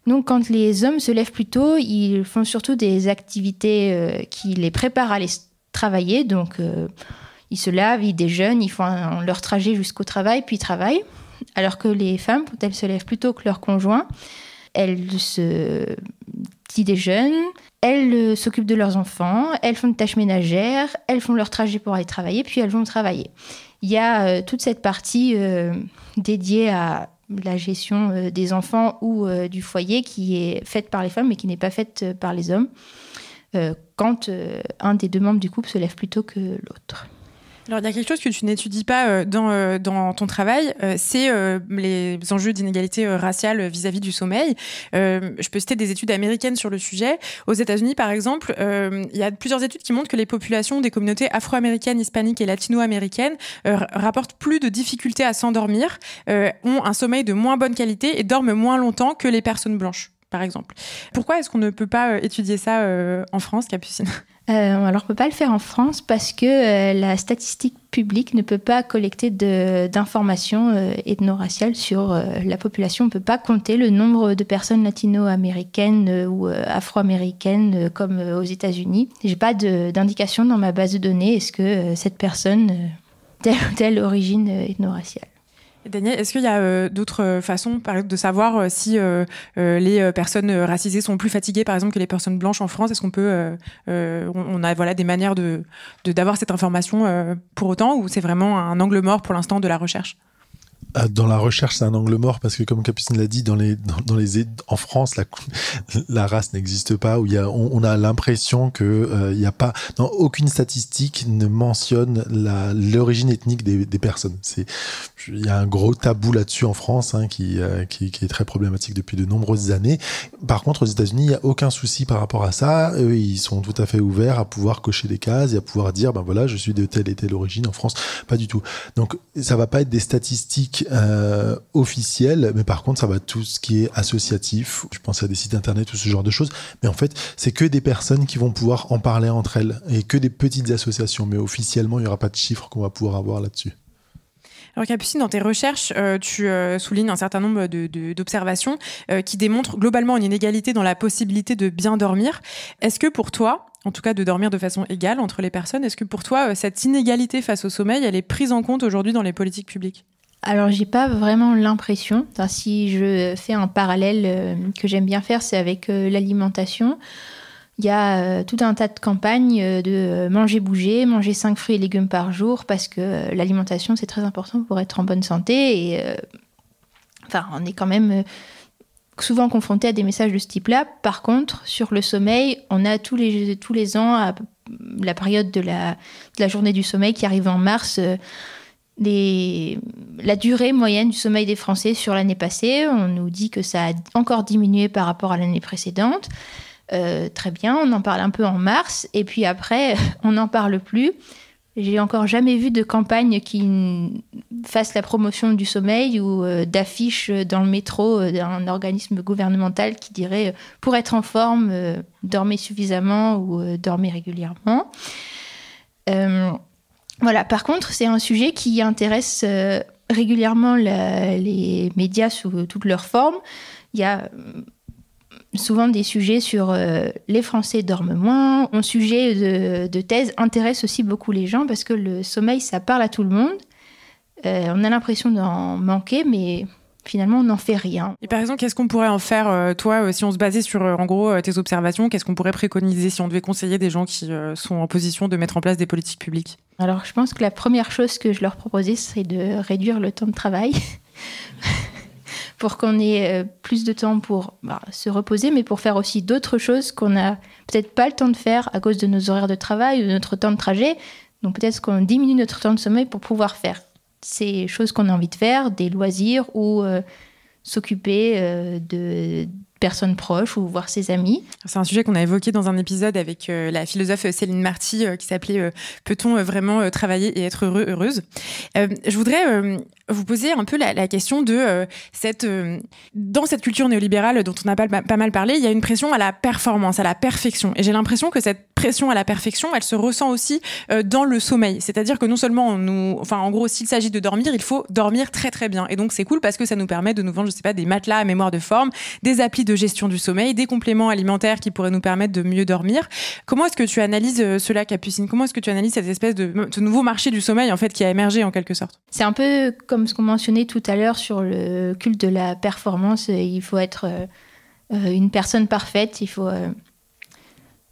Donc quand les hommes se lèvent plus tôt, ils font surtout des activités qui les préparent à aller travailler. Donc ils se lavent, ils déjeunent, ils font leur trajet jusqu'au travail, puis ils travaillent. Alors que les femmes, quand elles se lèvent plus tôt que leur conjoint, elles se déjeunent, elles s'occupent de leurs enfants, elles font des tâches ménagères, elles font leur trajet pour aller travailler, puis elles vont travailler. Il y a toute cette partie dédiée à la gestion des enfants ou du foyer qui est faite par les femmes mais qui n'est pas faite par les hommes quand un des deux membres du couple se lève plus tôt que l'autre. Alors, il y a quelque chose que tu n'étudies pas dans ton travail, c'est les enjeux d'inégalité raciale vis-à-vis du sommeil. Je peux citer des études américaines sur le sujet. Aux États-Unis, par exemple, il y a plusieurs études qui montrent que les populations des communautés afro-américaines, hispaniques et latino-américaines rapportent plus de difficultés à s'endormir, ont un sommeil de moins bonne qualité et dorment moins longtemps que les personnes blanches, par exemple. Pourquoi est-ce qu'on ne peut pas étudier ça en France, Capucine ? Alors, on ne peut pas le faire en France parce que la statistique publique ne peut pas collecter d'informations ethno-raciales sur la population. On ne peut pas compter le nombre de personnes latino-américaines ou afro-américaines comme aux États-Unis. Je n'ai pas d'indication dans ma base de données. Est-ce que cette personne telle ou telle origine ethno-raciale? Daniel, est-ce qu'il y a d'autres façons de savoir si les personnes racisées sont plus fatiguées, par exemple, que les personnes blanches en France? Est-ce qu'on peut, on a voilà des manières d'avoir cette information pour autant, ou c'est vraiment un angle mort pour l'instant de la recherche? Dans la recherche, c'est un angle mort parce que, comme Capucine l'a dit, en France, la race n'existe pas. Où on a l'impression que il n'y a pas, aucune statistique ne mentionne l'origine ethnique des personnes. Il y a un gros tabou là-dessus en France, hein, qui est très problématique depuis de nombreuses années. Par contre, aux États-Unis, il n'y a aucun souci par rapport à ça. Eux, ils sont tout à fait ouverts à pouvoir cocher des cases et à pouvoir dire, ben voilà, je suis de telle et telle origine. En France, pas du tout. Donc, ça ne va pas être des statistiques officiel, mais par contre ça va tout ce qui est associatif, je pense à des sites internet ou ce genre de choses, mais en fait c'est que des personnes qui vont pouvoir en parler entre elles et que des petites associations, mais officiellement il n'y aura pas de chiffres qu'on va pouvoir avoir là-dessus. Alors Capucine, dans tes recherches, tu soulignes un certain nombre d'observations qui démontrent globalement une inégalité dans la possibilité de bien dormir. Est-ce que pour toi, en tout cas de dormir de façon égale entre les personnes. Est-ce que pour toi, cette inégalité face au sommeil, elle est prise en compte aujourd'hui dans les politiques publiques ? Alors, j'ai pas vraiment l'impression. Enfin, si je fais un parallèle que j'aime bien faire, c'est avec l'alimentation. Il y a tout un tas de campagnes de manger, bouger, manger 5 fruits et légumes par jour, parce que l'alimentation, c'est très important pour être en bonne santé. Et enfin, on est quand même souvent confronté à des messages de ce type-là. Par contre, sur le sommeil, on a tous les ans, à la période de la journée du sommeil qui arrive en mars, la durée moyenne du sommeil des Français sur l'année passée. On nous dit que ça a encore diminué par rapport à l'année précédente. Très bien, on en parle un peu en mars, et puis après, on n'en parle plus. J'ai encore jamais vu de campagne qui fasse la promotion du sommeil ou d'affiche dans le métro d'un organisme gouvernemental qui dirait « pour être en forme, dormez suffisamment » ou « dormez régulièrement ». Voilà. Par contre, c'est un sujet qui intéresse régulièrement les médias sous toutes leurs formes. Il y a souvent des sujets sur les Français dorment moins. Un sujet de thèse intéresse aussi beaucoup les gens parce que le sommeil, ça parle à tout le monde. On a l'impression d'en manquer, mais finalement, on n'en fait rien. Et par exemple, qu'est-ce qu'on pourrait en faire, toi, si on se basait sur, en gros, tes observations, qu'est-ce qu'on pourrait préconiser si on devait conseiller des gens qui sont en position de mettre en place des politiques publiques ? Alors, je pense que la première chose que je leur proposais, c'est de réduire le temps de travail pour qu'on ait plus de temps pour se reposer, mais pour faire aussi d'autres choses qu'on n'a peut-être pas le temps de faire à cause de nos horaires de travail ou de notre temps de trajet. Donc, peut-être qu'on diminue notre temps de sommeil pour pouvoir faire ces choses qu'on a envie de faire, des loisirs ou s'occuper de personnes proches ou voir ses amis. C'est un sujet qu'on a évoqué dans un épisode avec la philosophe Céline Marty qui s'appelait « Peut-on vraiment travailler et être heureux, heureuse ?» Je voudrais vous poser un peu la question de dans cette culture néolibérale dont on a pas mal parlé, il y a une pression à la performance, à la perfection. Et j'ai l'impression que cette pression à la perfection, elle se ressent aussi dans le sommeil. C'est-à-dire que non seulement en gros, s'il s'agit de dormir, il faut dormir très très bien. Et donc c'est cool parce que ça nous permet de nous vendre, je sais pas, des matelas à mémoire de forme, des applis de gestion du sommeil, des compléments alimentaires qui pourraient nous permettre de mieux dormir. Comment est-ce que tu analyses cela, Capucine ? Comment est-ce que tu analyses cette espèce ce nouveau marché du sommeil en fait qui a émergé en quelque sorte ? C'est un peu comme ce qu'on mentionnait tout à l'heure sur le culte de la performance. Il faut être une personne parfaite, il faut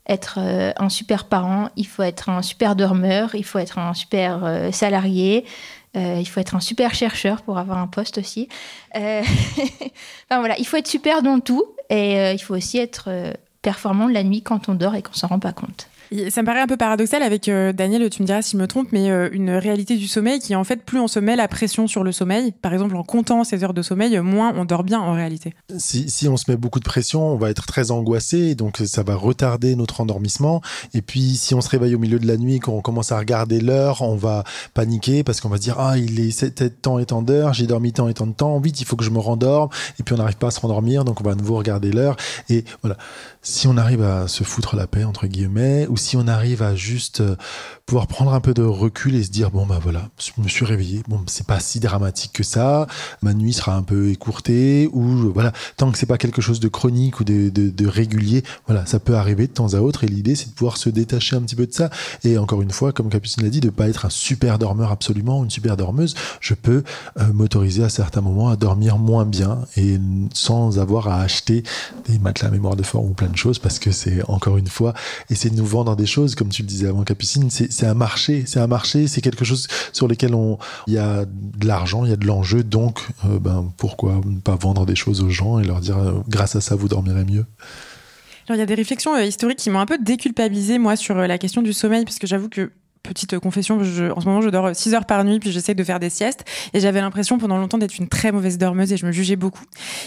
être un super parent, il faut être un super dormeur, il faut être un super salarié. Il faut être un super chercheur pour avoir un poste aussi. Enfin, voilà, il faut être super dans tout et il faut aussi être performant la nuit quand on dort et qu'on s'en rend pas compte. Et ça me paraît un peu paradoxal avec Daniel, tu me diras si je me trompe, mais une réalité du sommeil qui est en fait plus on se met la pression sur le sommeil, par exemple en comptant ses heures de sommeil, moins on dort bien en réalité. Si on se met beaucoup de pression, on va être très angoissé, donc ça va retarder notre endormissement. Et puis si on se réveille au milieu de la nuit, quand on commence à regarder l'heure, on va paniquer parce qu'on va se dire il est tant et tant d'heures, j'ai dormi tant et tant de temps, vite il faut que je me rendorme. Et puis on n'arrive pas à se rendormir, donc on va à nouveau regarder l'heure. Et voilà, si on arrive à se foutre la paix entre guillemets, ou si on arrive à juste pouvoir prendre un peu de recul et se dire bon voilà, je me suis réveillé, bon c'est pas si dramatique que ça, ma nuit sera un peu écourtée, ou voilà, tant que c'est pas quelque chose de chronique ou de régulier, voilà, ça peut arriver de temps à autre, et l'idée c'est de pouvoir se détacher un petit peu de ça. Et encore une fois, comme Capucine l'a dit, de pas être un super dormeur absolument, une super dormeuse. Je peux m'autoriser à certains moments à dormir moins bien et sans avoir à acheter des matelas à mémoire de forme ou plein de choses, parce que c'est encore une fois, essayer de nous vendre des choses, comme tu le disais avant Capucine, c'est un marché, c'est quelque chose sur lequel il y a de l'argent, il y a de l'enjeu, donc pourquoi ne pas vendre des choses aux gens et leur dire grâce à ça vous dormirez mieux. Alors il y a des réflexions historiques qui m'ont un peu déculpabilisée moi sur la question du sommeil, parce que j'avoue que, petite confession, en ce moment je dors 6 heures par nuit puis j'essaie de faire des siestes, et j'avais l'impression pendant longtemps d'être une très mauvaise dormeuse et je me jugeais beaucoup.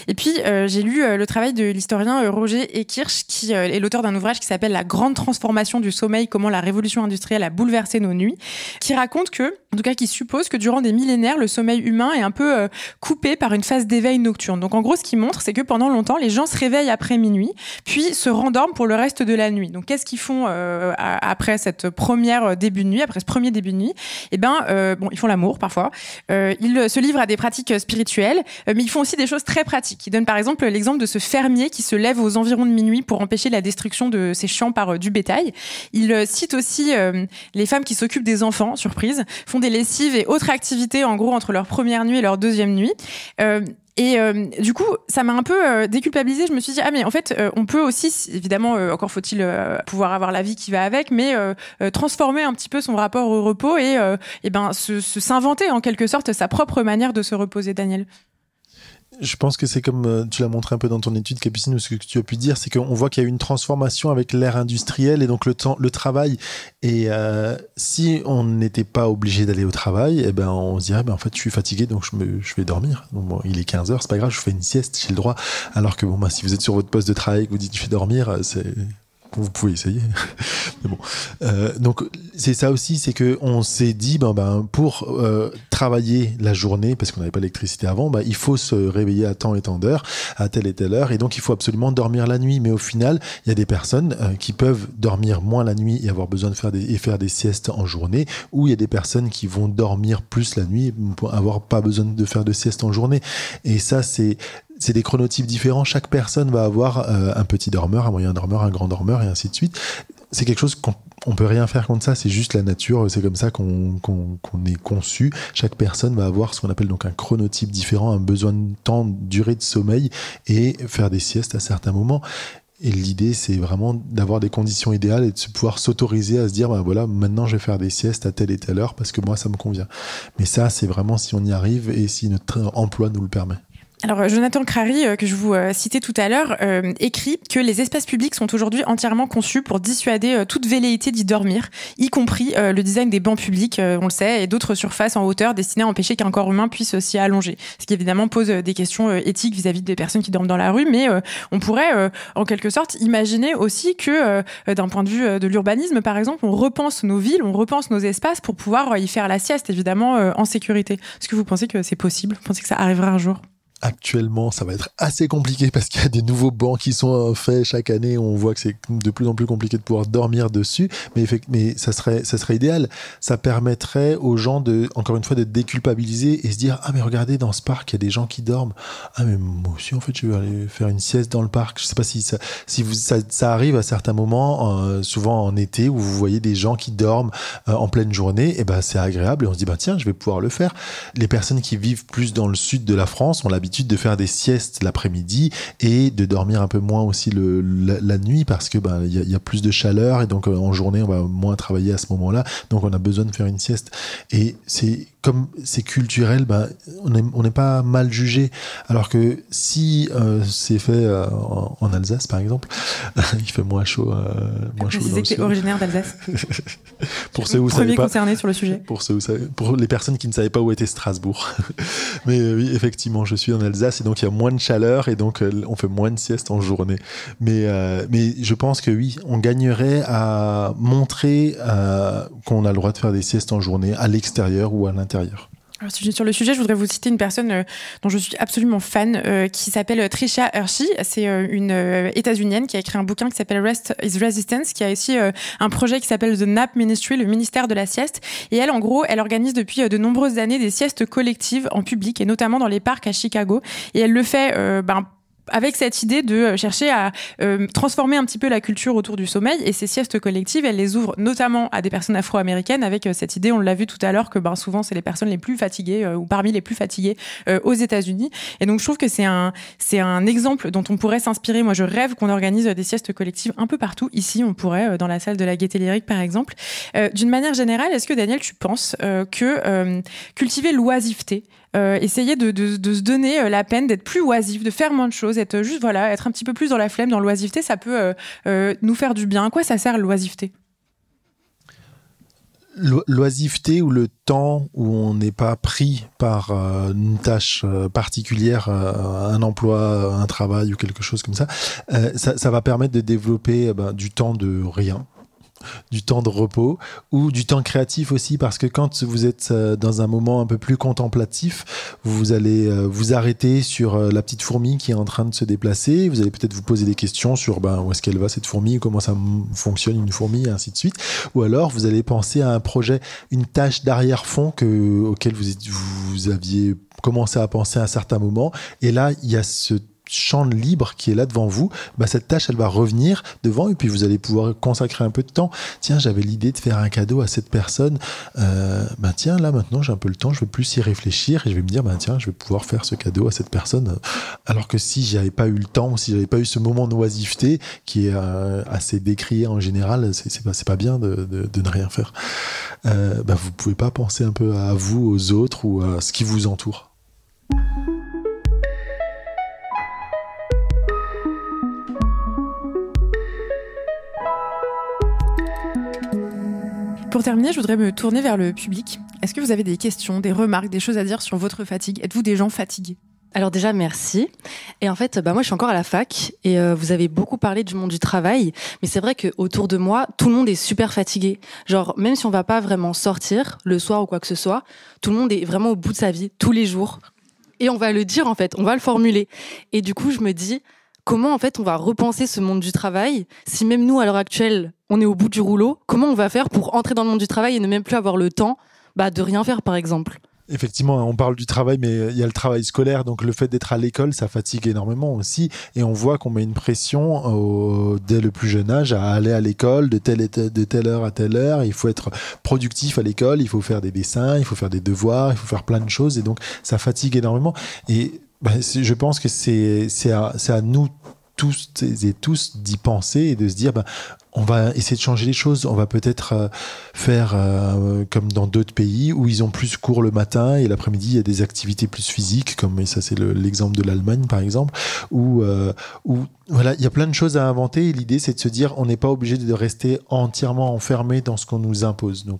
Et puis j'ai lu le travail de l'historien Roger Ekirsch qui est l'auteur d'un ouvrage qui s'appelle La grande transformation du sommeil, comment la révolution industrielle a bouleversé nos nuits, qui raconte que, en tout cas qui suppose que durant des millénaires le sommeil humain est un peu coupé par une phase d'éveil nocturne. Donc en gros ce qu'il montre c'est que pendant longtemps les gens se réveillent après minuit puis se rendorment pour le reste de la nuit. Donc qu'est-ce qu'ils font après cette première début de nuit, après ce premier début de nuit, eh ben, bon, ils font l'amour parfois. Ils se livrent à des pratiques spirituelles, mais ils font aussi des choses très pratiques. Ils donnent par exemple l'exemple de ce fermier qui se lève aux environs de minuit pour empêcher la destruction de ses champs par du bétail. Ils citent aussi les femmes qui s'occupent des enfants, surprise, font des lessives et autres activités en gros entre leur première nuit et leur deuxième nuit. Du coup, ça m'a un peu déculpabilisée. Je me suis dit, ah mais en fait, on peut aussi, évidemment, encore faut-il pouvoir avoir la vie qui va avec, mais transformer un petit peu son rapport au repos et ben, s'inventer en quelque sorte sa propre manière de se reposer, Daniel. Je pense que c'est comme tu l'as montré un peu dans ton étude, Capucine, ce que tu as pu dire, c'est qu'on voit qu'il y a une transformation avec l'ère industrielle et donc le temps, le travail. Et si on n'était pas obligé d'aller au travail, eh ben, on se dirait, ben, en fait, je suis fatigué, donc je vais dormir. Donc, bon, il est 15h, c'est pas grave, je fais une sieste, j'ai le droit. Alors que bon, ben, si vous êtes sur votre poste de travail et que vous dites, je vais dormir, c'est... Vous pouvez essayer. Mais bon. Donc, c'est ça aussi, c'est qu'on s'est dit, pour travailler la journée, parce qu'on n'avait pas l'électricité avant, il faut se réveiller à tant et tant d'heures, à telle et telle heure, et donc il faut absolument dormir la nuit. Mais au final, il y a des personnes qui peuvent dormir moins la nuit et avoir besoin de faire des siestes en journée, ou il y a des personnes qui vont dormir plus la nuit pour avoir pas besoin de faire de siestes en journée. Et ça, c'est des chronotypes différents. Chaque personne va avoir un petit dormeur, un moyen dormeur, un grand dormeur et ainsi de suite. C'est quelque chose qu'on ne peut rien faire contre ça. C'est juste la nature. C'est comme ça qu'on est conçu. Chaque personne va avoir ce qu'on appelle donc un chronotype différent, un besoin de temps, de durée de sommeil et faire des siestes à certains moments. Et l'idée, c'est vraiment d'avoir des conditions idéales et de pouvoir s'autoriser à se dire, ben voilà, maintenant je vais faire des siestes à telle et telle heure parce que moi, ça me convient. Mais ça, c'est vraiment si on y arrive et si notre emploi nous le permet. Alors, Jonathan Crary, que je vous citais tout à l'heure, écrit que les espaces publics sont aujourd'hui entièrement conçus pour dissuader toute velléité d'y dormir, y compris le design des bancs publics, on le sait, et d'autres surfaces en hauteur destinées à empêcher qu'un corps humain puisse s'y allonger. Ce qui évidemment pose des questions éthiques vis-à-vis des personnes qui dorment dans la rue, mais on pourrait en quelque sorte imaginer aussi que d'un point de vue de l'urbanisme, par exemple, on repense nos villes, on repense nos espaces pour pouvoir y faire la sieste, évidemment, en sécurité. Est-ce que vous pensez que c'est possible? Vous pensez que ça arrivera un jour? Actuellement, ça va être assez compliqué parce qu'il y a des nouveaux bancs qui sont faits chaque année. On voit que c'est de plus en plus compliqué de pouvoir dormir dessus, mais ça serait idéal. Ça permettrait aux gens de, encore une fois, de déculpabiliser et se dire, ah mais regardez, dans ce parc, il y a des gens qui dorment. Ah mais moi aussi, en fait, je vais aller faire une sieste dans le parc. Je sais pas si ça arrive à certains moments, souvent en été, où vous voyez des gens qui dorment en pleine journée. Et ben c'est agréable et on se dit, bah tiens, je vais pouvoir le faire. Les personnes qui vivent plus dans le sud de la France ont l'habitude de faire des siestes l'après-midi et de dormir un peu moins aussi la nuit parce que y a plus de chaleur et donc en journée on va moins travailler à ce moment-là, donc on a besoin de faire une sieste. Et c'est comme c'est culturel, on n'est pas mal jugé, alors que si c'est fait en Alsace par exemple, il fait moins chaud. Je disais que tu es originaire d'Alsace. Pour ceux où savez pas, concerné sur le sujet. Pour les personnes qui ne savaient pas où était Strasbourg. Mais oui, effectivement, je suis en Alsace et donc il y a moins de chaleur et donc on fait moins de siestes en journée. Mais je pense que oui, on gagnerait à montrer qu'on a le droit de faire des siestes en journée à l'extérieur ou à l'intérieur. Alors, sur le sujet, je voudrais vous citer une personne dont je suis absolument fan, qui s'appelle Trisha Hershey. C'est une États-Unienne qui a écrit un bouquin qui s'appelle Rest is Resistance, qui a aussi un projet qui s'appelle The Nap Ministry, le ministère de la sieste. Et elle, en gros, elle organise depuis de nombreuses années des siestes collectives en public et notamment dans les parcs à Chicago. Et elle le fait avec cette idée de chercher à transformer un petit peu la culture autour du sommeil. Et ces siestes collectives, elle les ouvre notamment à des personnes afro-américaines avec cette idée, on l'a vu tout à l'heure, que souvent c'est les personnes les plus fatiguées ou parmi les plus fatiguées aux États-Unis. Et donc je trouve que c'est un exemple dont on pourrait s'inspirer. Moi je rêve qu'on organise des siestes collectives un peu partout. Ici on pourrait, dans la salle de la Gaîté Lyrique par exemple. D'une manière générale, est-ce que Daniel tu penses que cultiver l'oisiveté, essayer de se donner la peine d'être plus oisif, de faire moins de choses, être un petit peu plus dans la flemme, dans l'oisiveté, ça peut nous faire du bien. À quoi ça sert l'oisiveté ? L'oisiveté ou le temps où on n'est pas pris par une tâche particulière, un emploi, un travail ou quelque chose comme ça, ça va permettre de développer du temps de rien. du temps de repos ou du temps créatif aussi, parce que quand vous êtes dans un moment un peu plus contemplatif, vous allez vous arrêter sur la petite fourmi qui est en train de se déplacer, vous allez peut-être vous poser des questions sur où est-ce qu'elle va cette fourmi, comment ça fonctionne une fourmi, et ainsi de suite, ou alors vous allez penser à un projet, une tâche d'arrière-fond auquel vous aviez commencé à penser à un certain moment, et là il y a ce champ libre qui est là devant vous, cette tâche elle va revenir devant et puis vous allez pouvoir consacrer un peu de temps. Tiens, j'avais l'idée de faire un cadeau à cette personne, tiens, là maintenant j'ai un peu le temps, je vais plus y réfléchir et je vais me dire tiens, je vais pouvoir faire ce cadeau à cette personne, alors que si j'avais pas eu le temps, si j'avais pas eu ce moment d'oisiveté qui est assez décrié en général, c'est pas bien de ne rien faire. Vous pouvez pas penser un peu à vous, aux autres ou à ce qui vous entoure. Pour terminer, je voudrais me tourner vers le public. Est-ce que vous avez des questions, des remarques, des choses à dire sur votre fatigue? Êtes-vous des gens fatigués? Alors déjà, merci. Et en fait, moi, je suis encore à la fac et vous avez beaucoup parlé du monde du travail. Mais c'est vrai qu'autour de moi, tout le monde est super fatigué. Genre, même si on va pas vraiment sortir le soir ou quoi que ce soit, tout le monde est vraiment au bout de sa vie, tous les jours. Et on va le dire, en fait, on va le formuler. Et du coup, je me dis... Comment, en fait, on va repenser ce monde du travail? Si même nous, à l'heure actuelle, on est au bout du rouleau, comment on va faire pour entrer dans le monde du travail et ne même plus avoir le temps de rien faire, par exemple? Effectivement, on parle du travail, mais il y a le travail scolaire. Donc, le fait d'être à l'école, ça fatigue énormément aussi. Et on voit qu'on met une pression dès le plus jeune âge à aller à l'école de telle heure à telle heure. Il faut être productif à l'école. Il faut faire des dessins, il faut faire des devoirs, il faut faire plein de choses. Et donc, ça fatigue énormément. Et je pense que c'est à nous tous et tous d'y penser et de se dire on va essayer de changer les choses, on va peut-être faire comme dans d'autres pays où ils ont plus cours le matin et l'après-midi il y a des activités plus physiques, comme, et ça c'est l'exemple de l'Allemagne par exemple, où voilà, il y a plein de choses à inventer, et l'idée c'est de se dire on n'est pas obligé de rester entièrement enfermé dans ce qu'on nous impose. Donc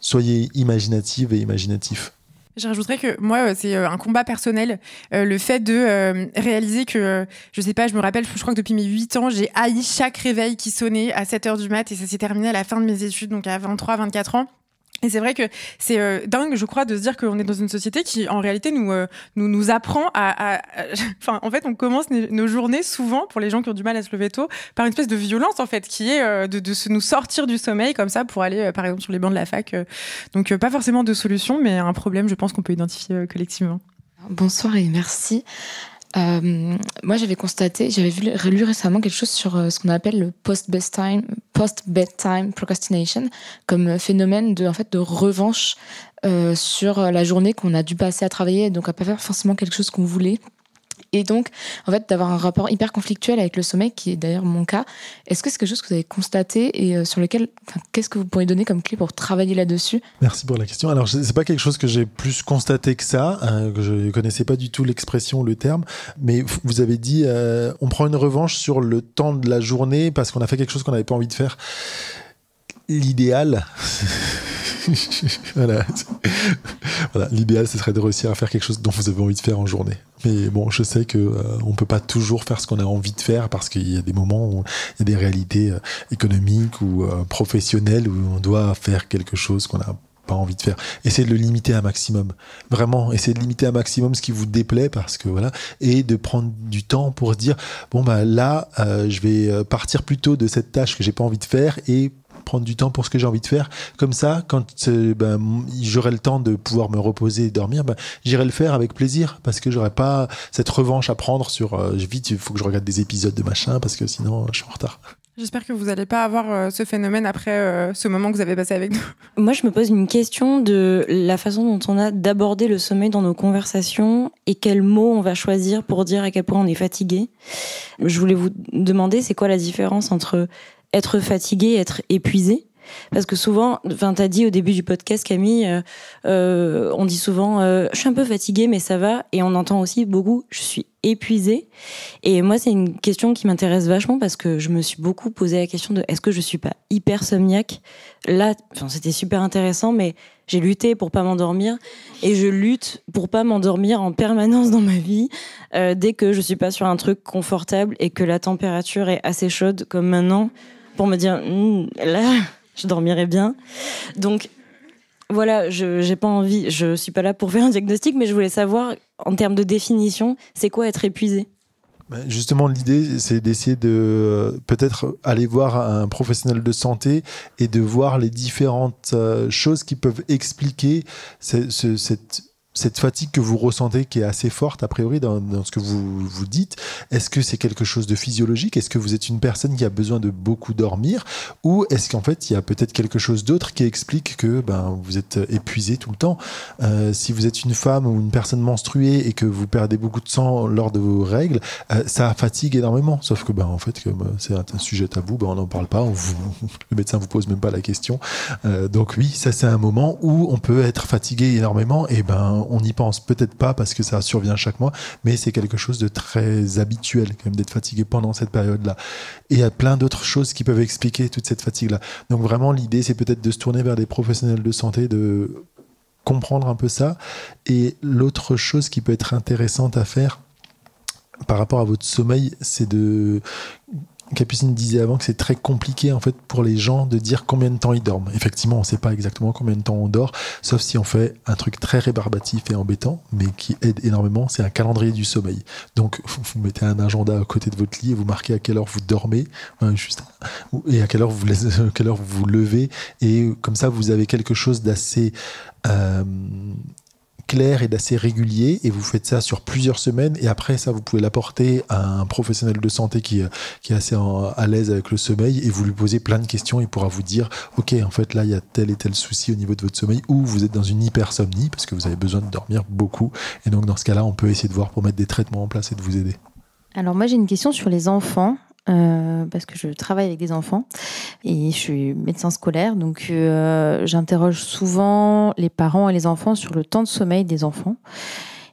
soyez imaginative et imaginatif. Je rajouterais que moi, c'est un combat personnel. Le fait de réaliser que, je sais pas, je me rappelle, je crois que depuis mes 8 ans, j'ai haï chaque réveil qui sonnait à 7h du mat et ça s'est terminé à la fin de mes études, donc à 23, 24 ans. Et c'est vrai que c'est dingue, je crois, de se dire qu'on est dans une société qui, en réalité, nous apprend à... Enfin, en fait, on commence nos journées souvent, pour les gens qui ont du mal à se lever tôt, par une espèce de violence, en fait, qui est de nous sortir du sommeil, comme ça, pour aller, par exemple, sur les bancs de la fac. Donc, pas forcément de solution, mais un problème, je pense, qu'on peut identifier collectivement. Bonsoir et merci. Moi, j'avais lu récemment quelque chose sur ce qu'on appelle le post-bedtime procrastination, comme phénomène de revanche sur la journée qu'on a dû passer à travailler, donc à pas faire forcément quelque chose qu'on voulait. Et donc, en fait, d'avoir un rapport hyper conflictuel avec le sommeil, qui est d'ailleurs mon cas. Est-ce que c'est quelque chose que vous avez constaté et sur lequel, qu'est-ce que vous pourriez donner comme clé pour travailler là-dessus? Merci pour la question. Alors, c'est pas quelque chose que j'ai plus constaté que ça, que je connaissais pas du tout l'expression, le terme, mais vous avez dit, on prend une revanche sur le temps de la journée parce qu'on a fait quelque chose qu'on n'avait pas envie de faire. L'idéal... Voilà, l'idéal ce serait de réussir à faire quelque chose dont vous avez envie de faire en journée, mais bon, je sais qu'on peut pas toujours faire ce qu'on a envie de faire parce qu'il y a des moments où il y a des réalités économiques ou professionnelles où on doit faire quelque chose qu'on a pas envie de faire. Essayez de le limiter un maximum. Vraiment, essayez de limiter un maximum ce qui vous déplaît, parce que voilà, et de prendre du temps pour dire là, je vais partir plus tôt de cette tâche que j'ai pas envie de faire et prendre du temps pour ce que j'ai envie de faire. Comme ça, quand j'aurai le temps de pouvoir me reposer et dormir, j'irai le faire avec plaisir, parce que j'aurai pas cette revanche à prendre sur vite, il faut que je regarde des épisodes de machin parce que sinon je suis en retard. J'espère que vous n'allez pas avoir ce phénomène après ce moment que vous avez passé avec nous. Moi, je me pose une question de la façon dont on a d'aborder le sommeil dans nos conversations et quels mots on va choisir pour dire à quel point on est fatigué. Je voulais vous demander, c'est quoi la différence entre être fatigué, être épuisé? Parce que souvent, t'as dit au début du podcast, Camille, on dit souvent je suis un peu fatiguée mais ça va, et on entend aussi beaucoup je suis épuisée. Et moi, c'est une question qui m'intéresse vachement parce que je me suis beaucoup posé la question de est-ce que je suis pas hyper somniaque là? C'était super intéressant, mais j'ai lutté pour pas m'endormir et je lutte pour pas m'endormir en permanence dans ma vie dès que je suis pas sur un truc confortable et que la température est assez chaude comme maintenant pour me dire là... je dormirai bien. Donc voilà, je n'ai pas envie, je ne suis pas là pour faire un diagnostic, mais je voulais savoir, en termes de définition, c'est quoi être épuisé ? Justement, l'idée, c'est d'essayer de peut-être aller voir un professionnel de santé et de voir les différentes choses qui peuvent expliquer cette fatigue que vous ressentez, qui est assez forte, a priori, dans ce que vous dites. Est-ce que c'est quelque chose de physiologique? Est-ce que vous êtes une personne qui a besoin de beaucoup dormir? Ou est-ce qu'en fait, il y a peut-être quelque chose d'autre qui explique que vous êtes épuisé tout le temps? Si vous êtes une femme ou une personne menstruée et que vous perdez beaucoup de sang lors de vos règles, ça fatigue énormément. Sauf que, en fait, comme c'est un sujet tabou, on n'en parle pas. Le médecin ne vous pose même pas la question. Donc oui, ça, c'est un moment où on peut être fatigué énormément et on n'y pense peut-être pas parce que ça survient chaque mois, mais c'est quelque chose de très habituel quand même d'être fatigué pendant cette période-là. Et il y a plein d'autres choses qui peuvent expliquer toute cette fatigue-là. Donc vraiment, l'idée, c'est peut-être de se tourner vers des professionnels de santé, de comprendre un peu ça. Et l'autre chose qui peut être intéressante à faire par rapport à votre sommeil, c'est de... Capucine disait avant que c'est très compliqué en fait pour les gens de dire combien de temps ils dorment. Effectivement, on ne sait pas exactement combien de temps on dort, sauf si on fait un truc très rébarbatif et embêtant, mais qui aide énormément, c'est un calendrier du sommeil. Donc, vous mettez un agenda à côté de votre lit et vous marquez à quelle heure vous dormez, et à quelle heure vous vous levez. Et comme ça, vous avez quelque chose d'assez... clair et d'assez régulier, et vous faites ça sur plusieurs semaines, et après ça vous pouvez l'apporter à un professionnel de santé qui est assez à l'aise avec le sommeil, et vous lui posez plein de questions, il pourra vous dire ok, en fait là il y a tel et tel souci au niveau de votre sommeil, ou vous êtes dans une hypersomnie parce que vous avez besoin de dormir beaucoup, et donc dans ce cas-là on peut essayer de voir pour mettre des traitements en place et de vous aider. Alors moi j'ai une question sur les enfants, parce que je travaille avec des enfants et je suis médecin scolaire, donc j'interroge souvent les parents et les enfants sur le temps de sommeil des enfants.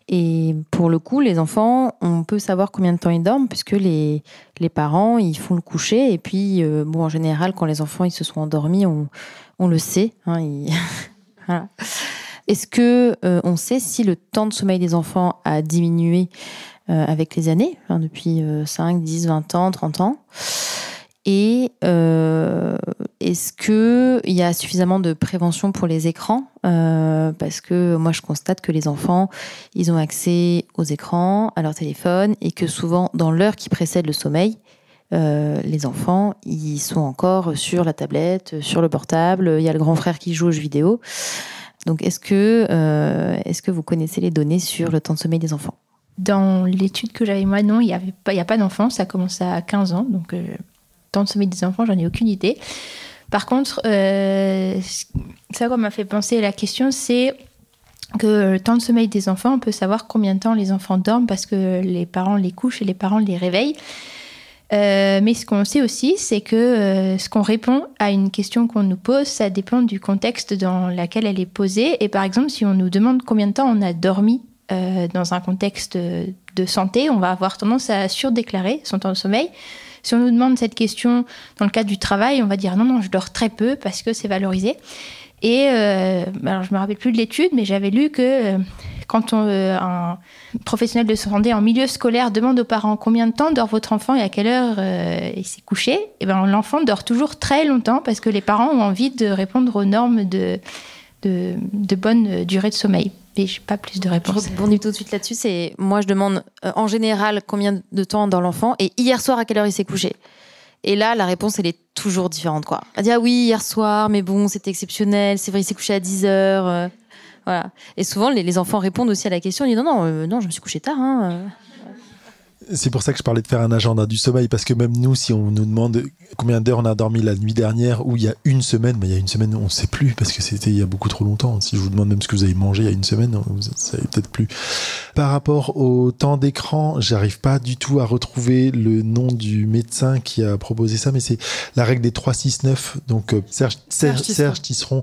Et pour le coup, les enfants, on peut savoir combien de temps ils dorment, puisque les parents, ils font le coucher. Et puis, en général, quand les enfants ils se sont endormis, on le sait. Hein, voilà. Est-ce que on sait si le temps de sommeil des enfants a diminué avec les années, depuis 5, 10, 20 ans, 30 ans. Et est-ce qu'il y a suffisamment de prévention pour les écrans? Parce que moi, je constate que les enfants, ils ont accès aux écrans, à leur téléphone, et que souvent, dans l'heure qui précède le sommeil, les enfants, ils sont encore sur la tablette, sur le portable, il y a le grand frère qui joue aux jeux vidéo. Donc, est-ce que vous connaissez les données sur le temps de sommeil des enfants? Dans l'étude que j'avais, moi, non, il n'y a pas d'enfants. Ça commence à 15 ans. Donc, temps de sommeil des enfants, j'en ai aucune idée. Par contre, ça, quoi, m'a fait penser à la question, c'est que le temps de sommeil des enfants, on peut savoir combien de temps les enfants dorment parce que les parents les couchent et les parents les réveillent. Mais ce qu'on sait aussi, c'est que ce qu'on répond à une question qu'on nous pose, ça dépend du contexte dans lequel elle est posée. Et par exemple, si on nous demande combien de temps on a dormi, dans un contexte de santé, on va avoir tendance à surdéclarer son temps de sommeil. Si on nous demande cette question dans le cadre du travail, on va dire non, je dors très peu parce que c'est valorisé. Et alors je me rappelle plus de l'étude, mais j'avais lu que quand un professionnel de santé en milieu scolaire demande aux parents combien de temps dort votre enfant et à quelle heure il s'est couché, et ben l'enfant dort toujours très longtemps parce que les parents ont envie de répondre aux normes de bonne durée de sommeil. Mais je n'ai pas plus de réponse. Je rebondis tout de suite là-dessus. Moi, je demande en général combien de temps dort l'enfant et hier soir, à quelle heure il s'est couché. Et là, la réponse, elle est toujours différente. On dit, ah oui, hier soir, mais bon, c'était exceptionnel. C'est vrai, il s'est couché à 10 heures. Voilà. Et souvent, les enfants répondent aussi à la question. Ils disent, non, je me suis couché tard. C'est pour ça que je parlais de faire un agenda du sommeil, parce que même nous, si on nous demande combien d'heures on a dormi la nuit dernière ou il y a une semaine, il y a une semaine, on ne sait plus parce que c'était il y a beaucoup trop longtemps. Si je vous demande même ce que vous avez mangé il y a une semaine, vous ne savez peut-être plus. Par rapport au temps d'écran, j'arrive pas du tout à retrouver le nom du médecin qui a proposé ça, mais c'est la règle des 3-6-9. Donc Serge Tisseron,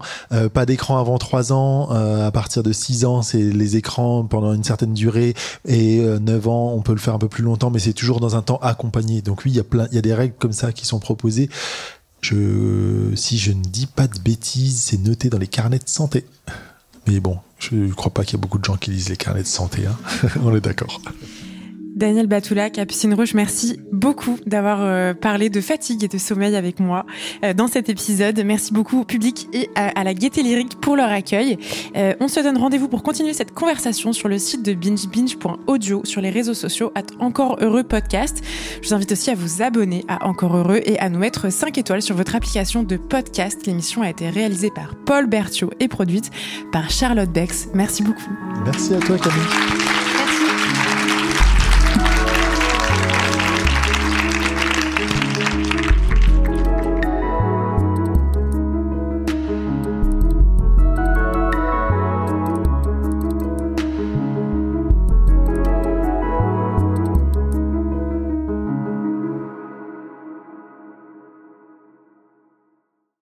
pas d'écran avant 3 ans, à partir de 6 ans, c'est les écrans pendant une certaine durée, et 9 ans, on peut le faire un peu plus long. Mais c'est toujours dans un temps accompagné. Donc oui, il y a des règles comme ça qui sont proposées. Si je ne dis pas de bêtises, c'est noté dans les carnets de santé. Mais bon, je ne crois pas qu'il y a beaucoup de gens qui lisent les carnets de santé. On est d'accord. Daniel Batoula, Capucine Roche, merci beaucoup d'avoir parlé de fatigue et de sommeil avec moi dans cet épisode. Merci beaucoup au public et à la Gaîté Lyrique pour leur accueil. On se donne rendez-vous pour continuer cette conversation sur le site de binge.audio, sur les réseaux sociaux @encoreheureux podcast. Je vous invite aussi à vous abonner à Encore heureux et à nous mettre 5 étoiles sur votre application de podcast. L'émission a été réalisée par Paul Berthiaud et produite par Charlotte Bex. Merci beaucoup. Merci à toi, Camille.